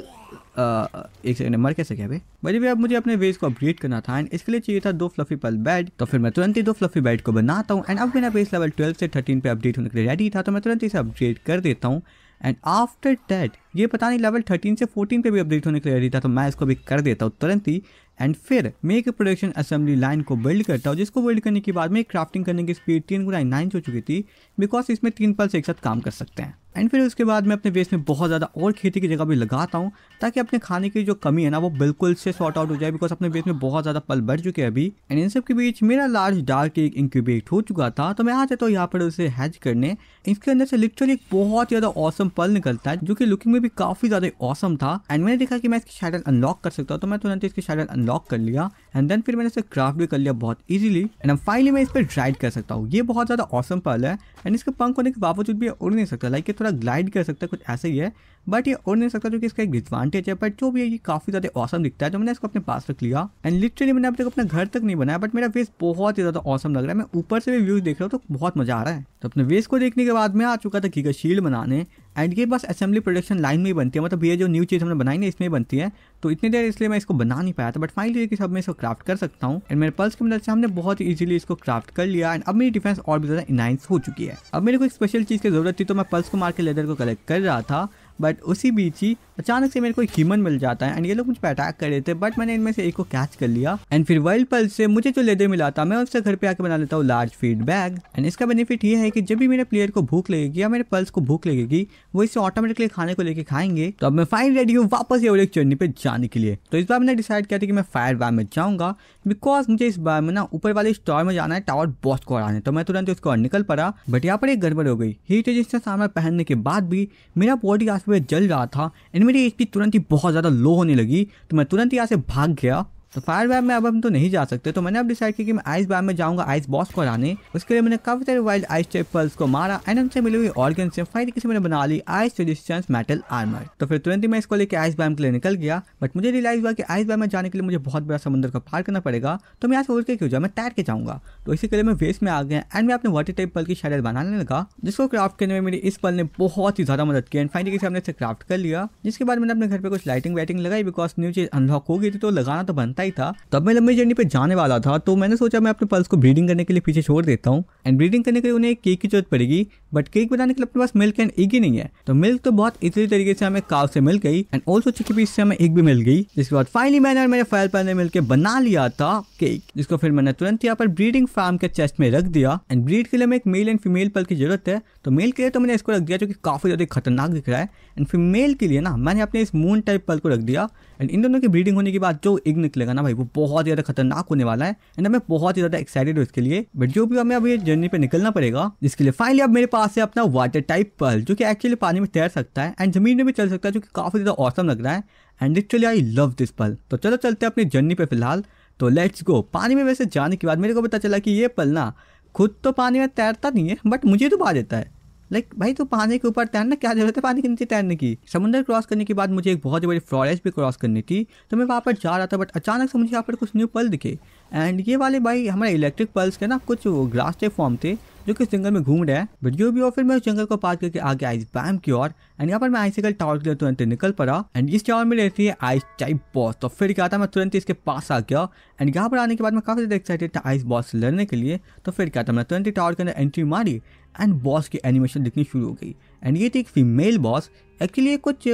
एक सेकंड मर कैसे गया भाई। भाई अब मुझे अपने वेस्ट को अपग्रेड करना था एंड इसके लिए चाहिए था 2 फ्लफी पल बेड। तो फिर मैं तुरंत ही 2 फ्लफी बेड को बनाता हूँ। एंड अब मेरा बेस लेवल 12 से 13 पे अपडेट होने के लिए रेडी था तो मैं तुरंत इसे अपग्रेड कर देता हूँ। एंड आफ्टर दैट ये पता नहीं लेवल 13 से 14 पे भी अपडेट होने के लिए रेडी था तो मैं इसको भी कर देता हूँ तुरंत ही। एंड फिर मैं एक प्रोडक्शन असेंबली लाइन को बिल्ड करता हूँ जिसको बिल्ड करने के बाद में क्राफ्टिंग करने की स्पीड 3x9 हो चुकी थी बिकॉज इसमें 3 पल्स एक साथ काम कर सकते हैं। एंड फिर उसके बाद मैं अपने वेस्ट में बहुत ज़्यादा और खेती की जगह भी लगाता हूँ ताकि अपने खाने की जो कमी है ना वो बिल्कुल से सॉर्ट आउट हो जाए बिकॉज अपने वेस्ट में बहुत ज़्यादा पल बढ़ चुके हैं अभी। एंड इन सब के बीच मेरा लार्ज डार्क एक इंक्यूबेट हो चुका था तो मैं आ जाता हूँ यहाँ पर उसे हैच करने। इसके अंदर से लिटरली एक बहुत ज़्यादा ऑसम पल निकलता है जो कि लुकिंग में भी काफ़ी ज़्यादा ऑसम था। एंड मैंने देखा कि मैं इसकी शैडल अनलॉक कर सकता हूँ तो मैं तुरंत इसकी शैडल अनलॉक कर लिया। एंड देन फिर मैंने इसे क्राफ्ट भी कर लिया बहुत ईजिली। एंड फाइनली मैं इस पर राइड कर सकता हूँ। ये बहुत ज़्यादा ऑसम पल है। एंड इसके पंख होने के बावजूद भी उड़ नहीं सकता, लाइक थोड़ा ग्लाइड कर सकता है कुछ ऐसा ही है बट ये उड़ नहीं सकता जो कि इसका एक डिसवांटेज है। बट जो भी है ये काफ़ी ज़्यादा ऑसम दिखता है तो मैंने इसको अपने पास रख लिया। एंड लिटरली मैंने अब तक अपने घर तक नहीं बनाया बट मेरा वेस्ट बहुत ही ज़्यादा ऑसम लग रहा है। मैं ऊपर से भी व्यूज देख रहा हूँ तो बहुत मज़ा आ रहा है। तो अपने वेस्ट को देखने के बाद मैं आ चुका था गीगा शील्ड बनाने। एंड ये बस असेंबली प्रोडक्शन लाइन में ही बनती है, मतलब ये जो न्यू चीज़ हमने बनाई ना इसमें बनती है। तो इतनी देर इसलिए मैं इसको बना नहीं पाया था बट फाइनली कि सब मैं इसको क्राफ्ट कर सकता हूँ। एंड मेरे पल्स की मदद से हमने बहुत ईजिली इसको क्राफ्ट कर लिया। एंड अब मेरी डिफेंस और भी ज़्यादा इनहांस हो चुकी है। अब मेरे को एक स्पेशल चीज़ की ज़रूरत थी तो मैं पल्स को मार के लेदर को कलेक्ट कर रहा था बट उसी बीच ही अचानक से मेरे को एक ह्यूमन मिल जाता है। एंड ये लोग मुझ पर अटैक कर रहे थे बट मैंने इनमें से एक को कैच कर लिया। एंड फिर वाइल्ड पल्स से मुझे जो लेदर मिला था मैं उससे घर पे आके बना लेता हूँ लार्ज फीड बैग। एंड इसका बेनिफिट ये है कि जब भी मेरे प्लेयर को भूख लगेगी या मेरे पल्स को भूख लगेगी वो इससे ऑटोमेटिकली खाने को लेकर खाएंगे। तो अब मैं फाइन रेडी हूँ वापस ये एक जर्नी पे जाने के लिए। तो इस बार मैंने डिसाइड किया था कि मैं फायर बार में जाऊँगा बिकॉज मुझे इस बार में ना ऊपर वाले स्टोर में जाना है टावर बॉस को हराने। तो मैं तुरंत उसको निकल पड़ा बट यहाँ पर एक गड़बड़ हो गई। हीट रेजिस्टेंस सामना पहनने के बाद भी मेरा बॉडी जल रहा था एंड मेरी HP तुरंत ही बहुत ज़्यादा लो होने लगी। तो मैं तुरंत ही यहाँ से भाग गया। तो फायर वैब में अब हम तो नहीं जा सकते, तो मैंने अब डिसाइड किया कि मैं आइस वैब में जाऊंगा आइस बॉस को हराने। उसके लिए मैंने काफी सारे वाइल्ड आइस टाइप पल्स को मारा एंड उनसे मिली हुई ऑर्गन से फाइट किसी मैंने बना ली आइस रेजिस्टेंस मेटल आर्मर। तो फिर तुरंत ही मैं इसको लेकर आइस वैब के लिए निकल गया, बट मुझे रियलाइज हुआ कि आइस वैब में जाने के लिए मुझे बहुत बड़ा समुद्र का पार करना पड़ेगा, तो मैं यहाँ से उड़ के क्यों जाऊँ, मैं तैर के जाऊँगा। तो इसी के लिए मैं वेस्ट में आ गया एंड मैं अपने वाटर टाइप पल की शैडल बनाने लगा, जिसको क्राफ्ट करने में मेरी इस पल ने बहुत ही ज्यादा मदद की एंड फाइनली किसी हमने इसे क्राफ्ट कर लिया। जिसके बाद मैंने अपने घर पर कुछ लाइटिंग वाइटिंग लगाई बिकॉज न्यू चीज अनलॉक हो गई थी तो लगाना तो बनता ही था। तब मैं लंबी जर्नी पे जाने वाला था, तो मैंने सोचा मैं अपने पल्स को ब्रीडिंग करने के लिए पीछे छोड़ देता हूँ एंड ब्रीडिंग करने के लिए उन्हें एक केक की जरूरत पड़ेगी, बट केक बनाने के लिए अपने पास मिल्क एंड एग ही नहीं है। तो मिल्क तो बहुत इसी तरीके से हमें काव से मिल गई एंड ऑल्सो चिकी पीस से हमें एग भी मिल गई। जिसके बाद फाइनली मैंने और मेरे फायर पैन ने मिलकर बना लिया था केक, जिसको फिर मैंने तुरंत यहाँ पर ब्रीडिंग फार्म के चेस्ट में रख दिया एंड ब्रीड के लिए हमें एक मेल एंड फीमेल पल की जरूरत है। तो मेल के लिए तो मैंने इसको रख दिया जो कि काफी ज्यादा खतरनाक दिख रहा है एंड फीमेल के लिए ना मैंने अपने इस मून टाइप पल को रख दिया एंड इन दोनों की ब्रीडिंग होने के बाद जो एग निकलेगा ना भाई वो बहुत ज्यादा खतरनाक होने वाला है एंड मैं बहुत ही ज्यादा एक्साइटेड हूँ इसके लिए। बट जो भी हमें अब ये जर्नी पे निकलना पड़ेगा, जिसके लिए फाइनली अब मेरे पास है अपना वाटर टाइप पर्ल जो कि एक्चुअली पानी में तैर सकता है एंड जमीन में भी चल सकता है, जो कि काफी ज्यादा औसम लग रहा है and literally I love this Perl. तो चलो चलते हैं अपनी जर्नी पे फिलहाल, तो लेट्स गो। पानी में वैसे जाने के बाद मेरे को पता चला कि ये पर्ल ना खुद तो पानी में तैरता नहीं है बट मुझे डुबा देता है। लाइक भाई तो पानी के ऊपर तैरना क्या जरूरत है पानी के नीचे तैरने की। समुद्र क्रॉस करने के बाद मुझे एक बहुत ही बड़ी फॉरेस्ट भी क्रॉस करनी थी, तो मैं वहाँ पर जा रहा था बट अचानक से मुझे यहाँ पर कुछ न्यू पल दिखे एंड ये वाले भाई हमारे इलेक्ट्रिक पल्स के ना कुछ ग्रास टाइप फॉर्म थे जो कि जंगल में घूम रहे हैं। बट जो भी और फिर मैं उस जंगल को पार करके आगे आइस बैम की ओर एंड यहाँ पर मैं आइसिकल टावर के लिए तुरंत निकल पड़ा एंड इस टावर में रहती है आइस टाइप बॉस। तो फिर क्या था मैं तुरंत इसके पास आ गया एंड यहाँ पर आने के बाद मैं काफी ज्यादा एक्साइटेड था आइस बॉस से लड़ने के लिए। तो फिर क्या था मैं तुरंत टावर के अंदर एंट्री मारी एंड बॉस की एनिमेशन दिखनी शुरू हो गई एंड ये थी एक फीमेल बॉस, एक्चुअली कुछ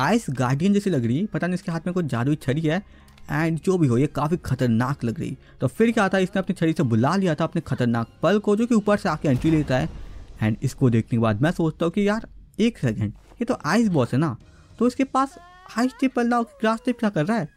आइस गार्डियन जैसी लग रही है, पता नहीं इसके हाथ में कुछ जादुई छड़ी है एंड जो भी हो ये काफ़ी खतरनाक लग रही। तो फिर क्या था इसने अपनी छड़ी से बुला लिया था अपने खतरनाक पल को जो कि ऊपर से आके एंट्री लेता है एंड इसको देखने के बाद मैं सोचता हूँ कि यार एक सेकेंड, ये तो आइस बॉस है ना, तो इसके पास आइस टिप पल ना ग्रास टिप क्या कर रहा है।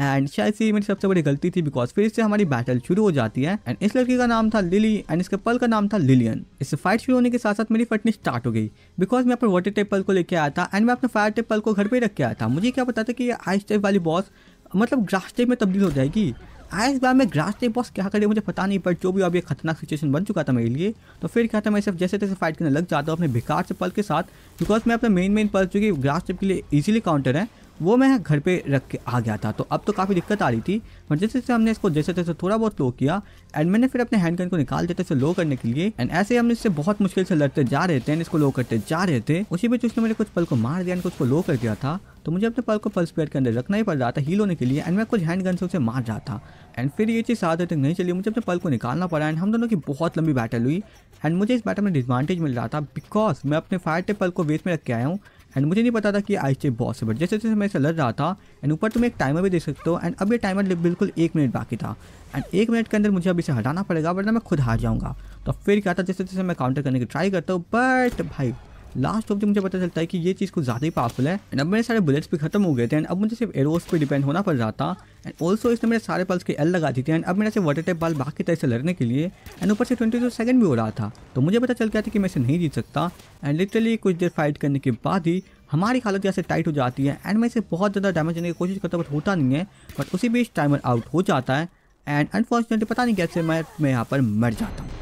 एंड शायद से मेरी सबसे बड़ी गलती थी बिकॉज फिर इससे हमारी बैटल शुरू हो जाती है एंड इस लड़की का नाम था लिली एंड इसके पल का नाम था लिलियन। इससे फाइट शुरू होने के साथ साथ मेरी फटनी स्टार्ट हो गई बिकॉज मैं अपने वाटर टेप पल को लेकर आया था एंड मैं अपने फायर टेप पल को घर पर रख के आया था। मुझे क्या पता था कि ये आइस टेप वाली बॉस मतलब ग्रास टाइप में तब्दील हो जाएगी। आइस बार में ग्रास टाइप बॉस क्या करे मुझे पता नहीं, पर जो भी अब ये खतरनाक सिचुएशन बन चुका था मेरे लिए। तो फिर क्या था मैं सिर्फ जैसे तैसे फाइट करने लग जाता हूँ अपने बेकार से पल के साथ बिकॉज मैं अपना मेन पल जो कि ग्रास टाइप के लिए ईजिली काउंटर है वो मैं घर पे रख के आ गया था। तो अब तो काफ़ी दिक्कत आ रही थी, पर जैसे जैसे हमने इसको जैसे तैसे थोड़ा बहुत लो किया एंड मैंने फिर अपने हैंड गन को निकाल देते इसे लो करने के लिए एंड ऐसे हम इससे बहुत मुश्किल से लड़ते जा रहे थे एंड इसको लो करते जा रहे थे। उसी बीच उसने मेरे कुछ पल को मार दिया एंड कुछ को लो कर दिया था, तो मुझे अपने पल को पल्स पेयर के अंदर रखना ही पड़ रहा था हील होने के लिए एंड मैं कुछ हैंड गन से उसे मार रहा था एंड फिर ये चीज़ आधे तक नहीं चली, मुझे अपने पल को निकालना पड़ा एंड हम दोनों की बहुत लंबी बैटल हुई एंड मुझे इस बैटल में डिसएडवांटेज मिल रहा था बिकॉज मैं अपने फायर टेप पल को वेस्ट में रख के आया हूँ एंड मुझे नहीं पता था कि आइस टाइप बॉस है। बट जैसे जैसे मैं इसे लड़ रहा था एंड ऊपर तुम एक टाइमर भी देख सकते हो एंड अब ये टाइमर बिल्कुल 1 मिनट बाकी था एंड 1 मिनट के अंदर मुझे अब इसे हटाना पड़ेगा वरना मैं खुद हार जाऊँगा। तो फिर क्या था जैसे जैसे मैं काउंटर करने की ट्राई करता हूँ बट भाई लास्ट ऑफ मुझे पता चलता है कि ये चीज़ कुछ ज़्यादा ही पावरफुल है एंड अब मेरे सारे बुलेट्स भी खत्म हो गए थे एंड अब मुझे सिर्फ एरोस पे डिपेंड होना पड़ रहा था एंड ऑल्सो इसने मेरे सारे पल्स के एल लगा दी थी एंड अब मेरे से वाटर टाइप बाल बाकी था इसे लड़ने के लिए एंड ऊपर से 22 सेकंड भी हो रहा था। तो मुझे पता चल गया था कि मैं इसे नहीं जीत सकता एंड लिटरली कुछ देर फाइट करने के बाद ही हमारी हालत यहाँ से टाइट हो जाती है एंड मैं इसे बहुत ज़्यादा डैमेज देने की कोशिश करता हूँ बट होता नहीं है, बट उसी बीच टाइमर आउट हो जाता है एंड अनफॉर्चुनेटली पता नहीं कैसे मैं यहाँ पर मर जाता हूँ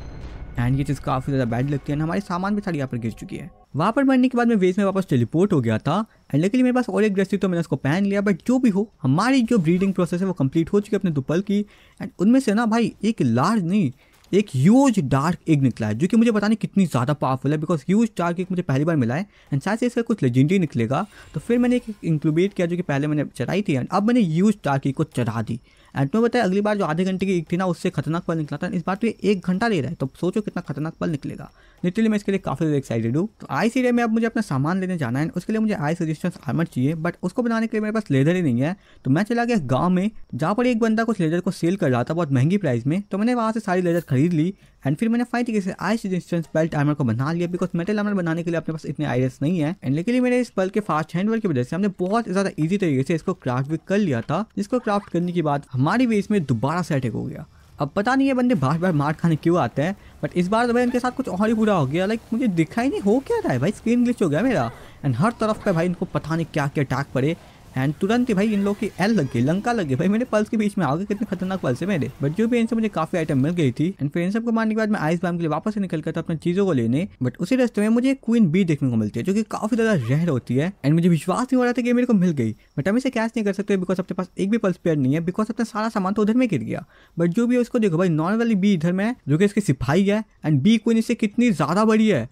एंड ये चीज़ काफ़ी ज़्यादा बैड लगती है एंड हमारे सामान भी सारी यहाँ पर गिर चुकी है। वहाँ पर मरने के बाद मैं वेस्ट में वापस टेलीपोर्ट हो गया था एंड लेकिन मेरे पास और एक ड्रेस थी तो मैंने उसको पहन लिया। बट जो भी हो हमारी जो ब्रीडिंग प्रोसेस है वो कंप्लीट हो चुकी है अपने दुपल की एंड उनमें से ना भाई एक लार्ज नहीं एक ह्यूज डार्क एग निकला है जो कि मुझे पता नहीं कितनी ज़्यादा पावरफुल है बिकॉज ह्यूज डार्क एग मुझे पहली बार मिला है एंड शायद से इसका कुछ लेजेंडरी निकलेगा। तो फिर मैंने एक इंक्यूबेट किया जो कि पहले मैंने चराई थी एंड अब मैंने ह्यूज डार्क एग को चरा दी एंड तुम्हें बताया अगली बार जो आधे घंटे की एग थी ना उससे खतरनाक पल निकला था, इस बार तो ये 1 घंटा ले रहा है, तो सोचो कितना खतरनाक पल निकलेगा। लिटरली मैं इसके लिए काफ़ी ज़्यादा एक्साइटेड हूँ। तो आइस एरिया में अब मुझे अपना सामान लेने जाना है, उसके लिए मुझे आइस रेजिस्टेंस आर्मर चाहिए बट उसको बनाने के लिए मेरे पास लेदर ही नहीं है। तो मैं चला गया गाँव में जहाँ पर एक बंदा कुछ लेदर को सेल कर रहा था बहुत महंगी प्राइस में, तो मैंने वहाँ से सारी लेदर खरीद ली एंड फिर मैंने फाइट किया आइस रेजिस्टेंस बेल्ट आर्मर को बना लिया बिकॉज मेटल आर्मर बनाने के लिए अपने पास इतने आइडियाज नहीं है एंड लेकिन मेरे इस बल के फास्ट हैंडवर्क की वजह से हमने बहुत ज़्यादा ईजी तरीके से इसको क्राफ्ट भी कर लिया था, जिसको क्राफ्ट करने के बाद हमारी वेस्ट में दोबारा से अटैक हो गया। अब पता नहीं ये बंदे बार बार मार खाने क्यों आते हैं बट इस बार तो भाई उनके साथ कुछ और ही बुरा हो गया। लाइक मुझे दिखाई नहीं हो क्या रहा है भाई, स्क्रीन ग्लिच हो गया मेरा एंड हर तरफ पे भाई इनको पता नहीं क्या क्या अटैक पड़े एंड तुरंत ही भाई इन लोग की एल लग गई, लंका लग गई भाई मेरे पल्स के बीच में। आगे कितने खतरनाक पल्स है मेरे। बट जो भी इनसे मुझे काफी आइटम मिल गई थी। एंड फिर इन सबको मारने के बाद मैं आइस बम के लिए वापस निकल गया था अपनी चीजों को लेने। बट उसी रास्ते में मुझे क्वीन बी देखने को मिलती है जो कि काफी ज्यादा जहर होती है। एंड मुझे विश्वास नहीं हो रहा था कि मेरे को मिल गई। बट हम इसे कैश नहीं कर सकते बिकॉज अपने पास एक भी पल्स पेयर नहीं है, बिकॉज अपना सारा सामान तो उधर में गिर गया। बट जो भी उसको देखो भाई, नॉर्मली बी इधर में जो कि इसकी सिपाही है एंड बी क्वीन इससे कितनी ज्यादा बड़ी है।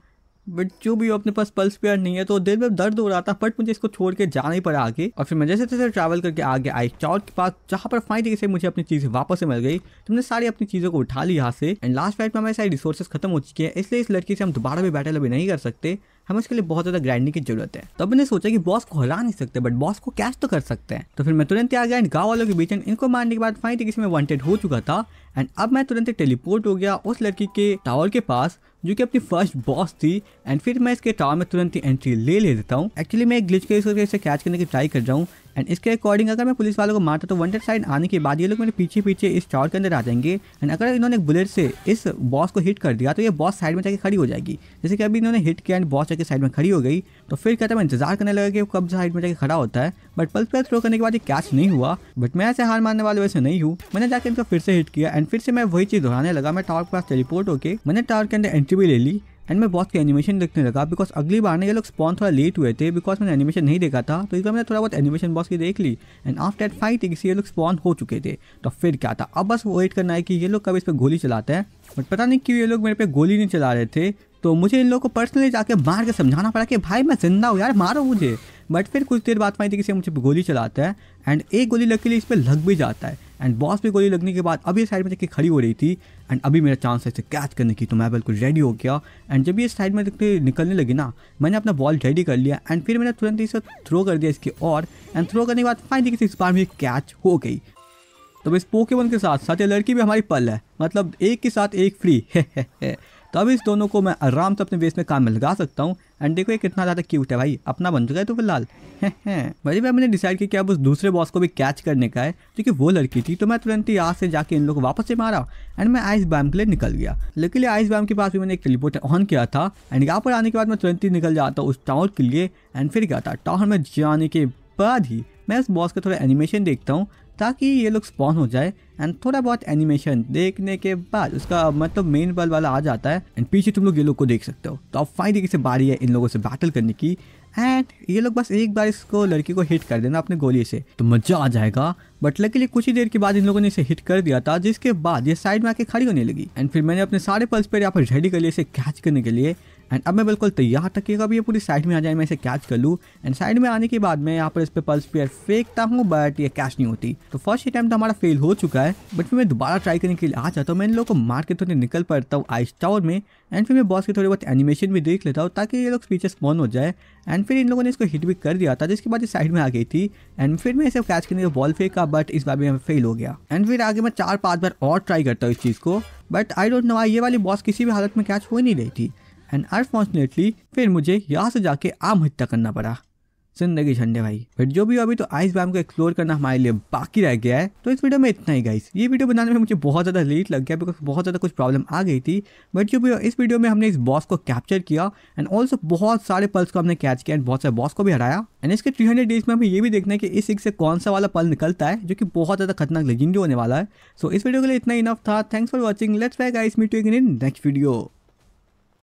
बट जो भी अपने पास पल्स पेयर नहीं है तो दिल में दर्द हो रहा था, बट मुझे इसको छोड़ के जाना ही पड़ा आगे। और फिर मैं जैसे तैसे ट्रैवल करके आगे आई चौक के पास, जहाँ पर फाइनली से मुझे अपनी चीज़ें वापस से मिल गई। तुमने सारी अपनी चीज़ों को उठा ली यहाँ से। एंड लास्ट फाइट में हमारे सारे रिसोर्सेज खत्म हो चुके हैं, इसलिए इस लड़की से हम दोबारा भी बैटल अभी नहीं कर सकते। हमें इसके लिए बहुत ज़्यादा ग्राइंडिंग की जरूरत है। तब मैंने सोचा कि बॉस को हरा नहीं सकते बट बॉस को कैच तो कर सकते हैं। तो फिर मैं तुरंत आ गया एंड गाँव वालों के बीच। एंड इनको मारने के बाद फाइनली किसी में वांटेड हो चुका था। एंड अब मैं तुरंत टेलीपोर्ट हो गया उस लड़की के टावर के पास जो कि अपनी फर्स्ट बॉस थी। एंड फिर मैं इसके टावर में तुरंत ही एंट्री ले लेता हूँ। एक्चुअली मैं एक ग्लिच के इसको इसे कैच करने की ट्राई कर रहा हूँ। एंड इसके अकॉर्डिंग अगर मैं पुलिस वालों को मारता तो वांटेड साइड आने के बाद ये लोग मेरे पीछे पीछे इस टावर के अंदर आ जाएंगे। एंड अगर इन्होंने बुलेट से इस बॉस को हिट कर दिया तो ये बॉस साइड में जाके खड़ी हो जाएगी, जैसे कि अभी इन्होंने हिट किया एंड बॉस जाके साइड में खड़ी हो गई। तो फिर कहता मैं इंतजार करने लगा कि कब साइड में जाके खड़ा होता है। बट पल्स पर थ्रो करने के बाद ये कैच नहीं हुआ। बट मैं ऐसे हार मानने वाले वैसे नहीं हूँ, मैंने जाकर इनको फिर से हिट किया। एंड फिर से मैं वही चीज़ दोहराने लगा। मैं टावर के पास टेलीपोर्ट होकर मैंने टावर के अंदर एंट्री भी ले ली। एंड मैं बॉस के एनिमेशन देखने लगा बिकॉज अगली बार ना ये लोग स्पॉन थोड़ा लेट हुए थे बिकॉज मैंने एनिमेशन नहीं देखा था। तो इस बार मैंने थोड़ा बहुत एनिमेशन बॉस की देख ली। एंड आफ्टर दैट फाइट ये लोग स्पॉन हो चुके थे। तो फिर क्या था, अब बस वेट करना है कि ये लोग कब इस पर गोली चलाते हैं। बट पता नहीं क्यों ये लोग मेरे पे गोली नहीं चला रहे थे। तो मुझे इन लोगों को पर्सनली जाके मार के समझाना पड़ा कि भाई मैं जिंदा हूँ यार, मारो मुझे। बट फिर कुछ देर बाद फाइट किसी मुझे गोली चलाता है एंड एक गोली लकीली इस पर लग भी जाता है। एंड बॉस पे गोली लगने के बाद अभी साइड में देखिए खड़ी हो रही थी। एंड अभी मेरा चांस है इसे कैच करने की, तो मैं बिल्कुल रेडी हो गया। एंड जब ये साइड में देखते निकलने लगी ना, मैंने अपना बॉल रेडी कर लिया। एंड फिर मैंने तुरंत इसे थ्रो कर दिया इसके और। एंड थ्रो करने के बाद फाइनली किसी इस बार में कैच हो गई। तो इस पोकेमॉन के साथ साथ ये लड़की भी हमारी पल है, मतलब एक के साथ एक फ्री है। तो अब इस दोनों को मैं आराम से अपने बेस में काम में लगा सकता हूँ। एंड देखो ये कितना ज़्यादा क्यूट है भाई, अपना बन चुका है। तो फिलहाल भाई मैंने डिसाइड किया कि अब उस दूसरे बॉस को भी कैच करने का है क्योंकि वो लड़की थी। तो मैं तुरंत ही यहाँ से जाके इन लोगों को वापस से मारा एंड मैं आइस बम के लिए निकल गया। लेकिन आइस बम के पास भी मैंने एक टेलीपोर्ट ऑन किया था। एंड यहाँ पर आने के बाद मैं तुरंत ही निकल जाता उस टावर के लिए। एंड फिर क्या था, टावर में जाने के बाद ही मैं उस बॉस का थोड़ा एनिमेशन देखता हूँ ताकि ये लोग स्पॉन हो जाए। एंड थोड़ा बहुत एनिमेशन देखने के बाद उसका मतलब मेन बल वाला आ जाता है। एंड पीछे तुम लोग ये लोग को देख सकते हो। तो अब फाइनली से बारी है इन लोगों से बैटल करने की। एंड ये लोग बस एक बार इसको लड़की को हिट कर देना अपने गोली से तो मज़ा आ जाएगा। बट लकीली कुछ ही देर के बाद इन लोगों ने इसे हिट कर दिया था, जिसके बाद ये साइड में आके खड़ी होने लगी। एंड फिर मैंने अपने सारे पल्स पर यहाँ पर रेडी कर लिए इसे कैच करने के लिए। एंड अब मैं बिल्कुल तैयार था कि कब ये पूरी साइड में आ जाए, मैं इसे कैच कर लूँ। एंड साइड में आने के बाद मैं यहाँ पर इस पर पल्स पेयर फेंकता हूँ, बट ये कैच नहीं होती। तो फर्स्ट अटैम्प्ट हमारा फेल हो चुका है। बट फिर मैं दोबारा ट्राई करने के लिए आ जाता हूँ। मैं इन लोगों को मार के थोड़े निकल पड़ता हूँ आइस टावर में। एंड फिर मैं बॉस के थोड़े बहुत एनिमेशन भी देख लेता हूँ ताकि ये लोग पीछे स्पॉन हो जाए। एंड फिर इन लोगों ने इसको हिट भी कर दिया था, जिसके बाद ये साइड में आ गई थी। एंड फिर मैं इसे कैच करने का बॉल फेंका, बट इस बार भी मैं फेल हो गया। एंड फिर आगे मैं 4-5 बार और ट्राई करता हूँ इस चीज़ को, बट आई डोंट नो ये वाली बॉस किसी भी हालत में कैच हो नहीं रही थी। एंड अनफॉर्चुनेटली फिर मुझे यहाँ से जाके आम हत्या करना पड़ा। जिंदगी झंडे भाई। बट जो भी हो, अभी तो आइस बम को एक्सप्लोर करना हमारे लिए बाकी रह गया है। तो इस वीडियो में इतना ही गाइस। ये वीडियो बनाने में मुझे बहुत ज़्यादा लेट लग गया बिकॉज बहुत ज़्यादा कुछ प्रॉब्लम आ गई थी। बट जो भी हो, इस वीडियो में हमने इस बॉस को कैप्चर किया एंड ऑल्सो बहुत सारे पल्स को हमने कैच किया एंड बहुत सारे बॉस को भी हराया। एंड इसके 300 डेज में हमें ये भी देखना है कि इस एक से कौन सा वाला पल निकलता है जो कि बहुत ज़्यादा खतरनाक लेजेंडरी होने वाला है। सो इस वीडियो के लिए इतना इनफ था। Thanks for watching. Let's bye guys, meet you again in next video.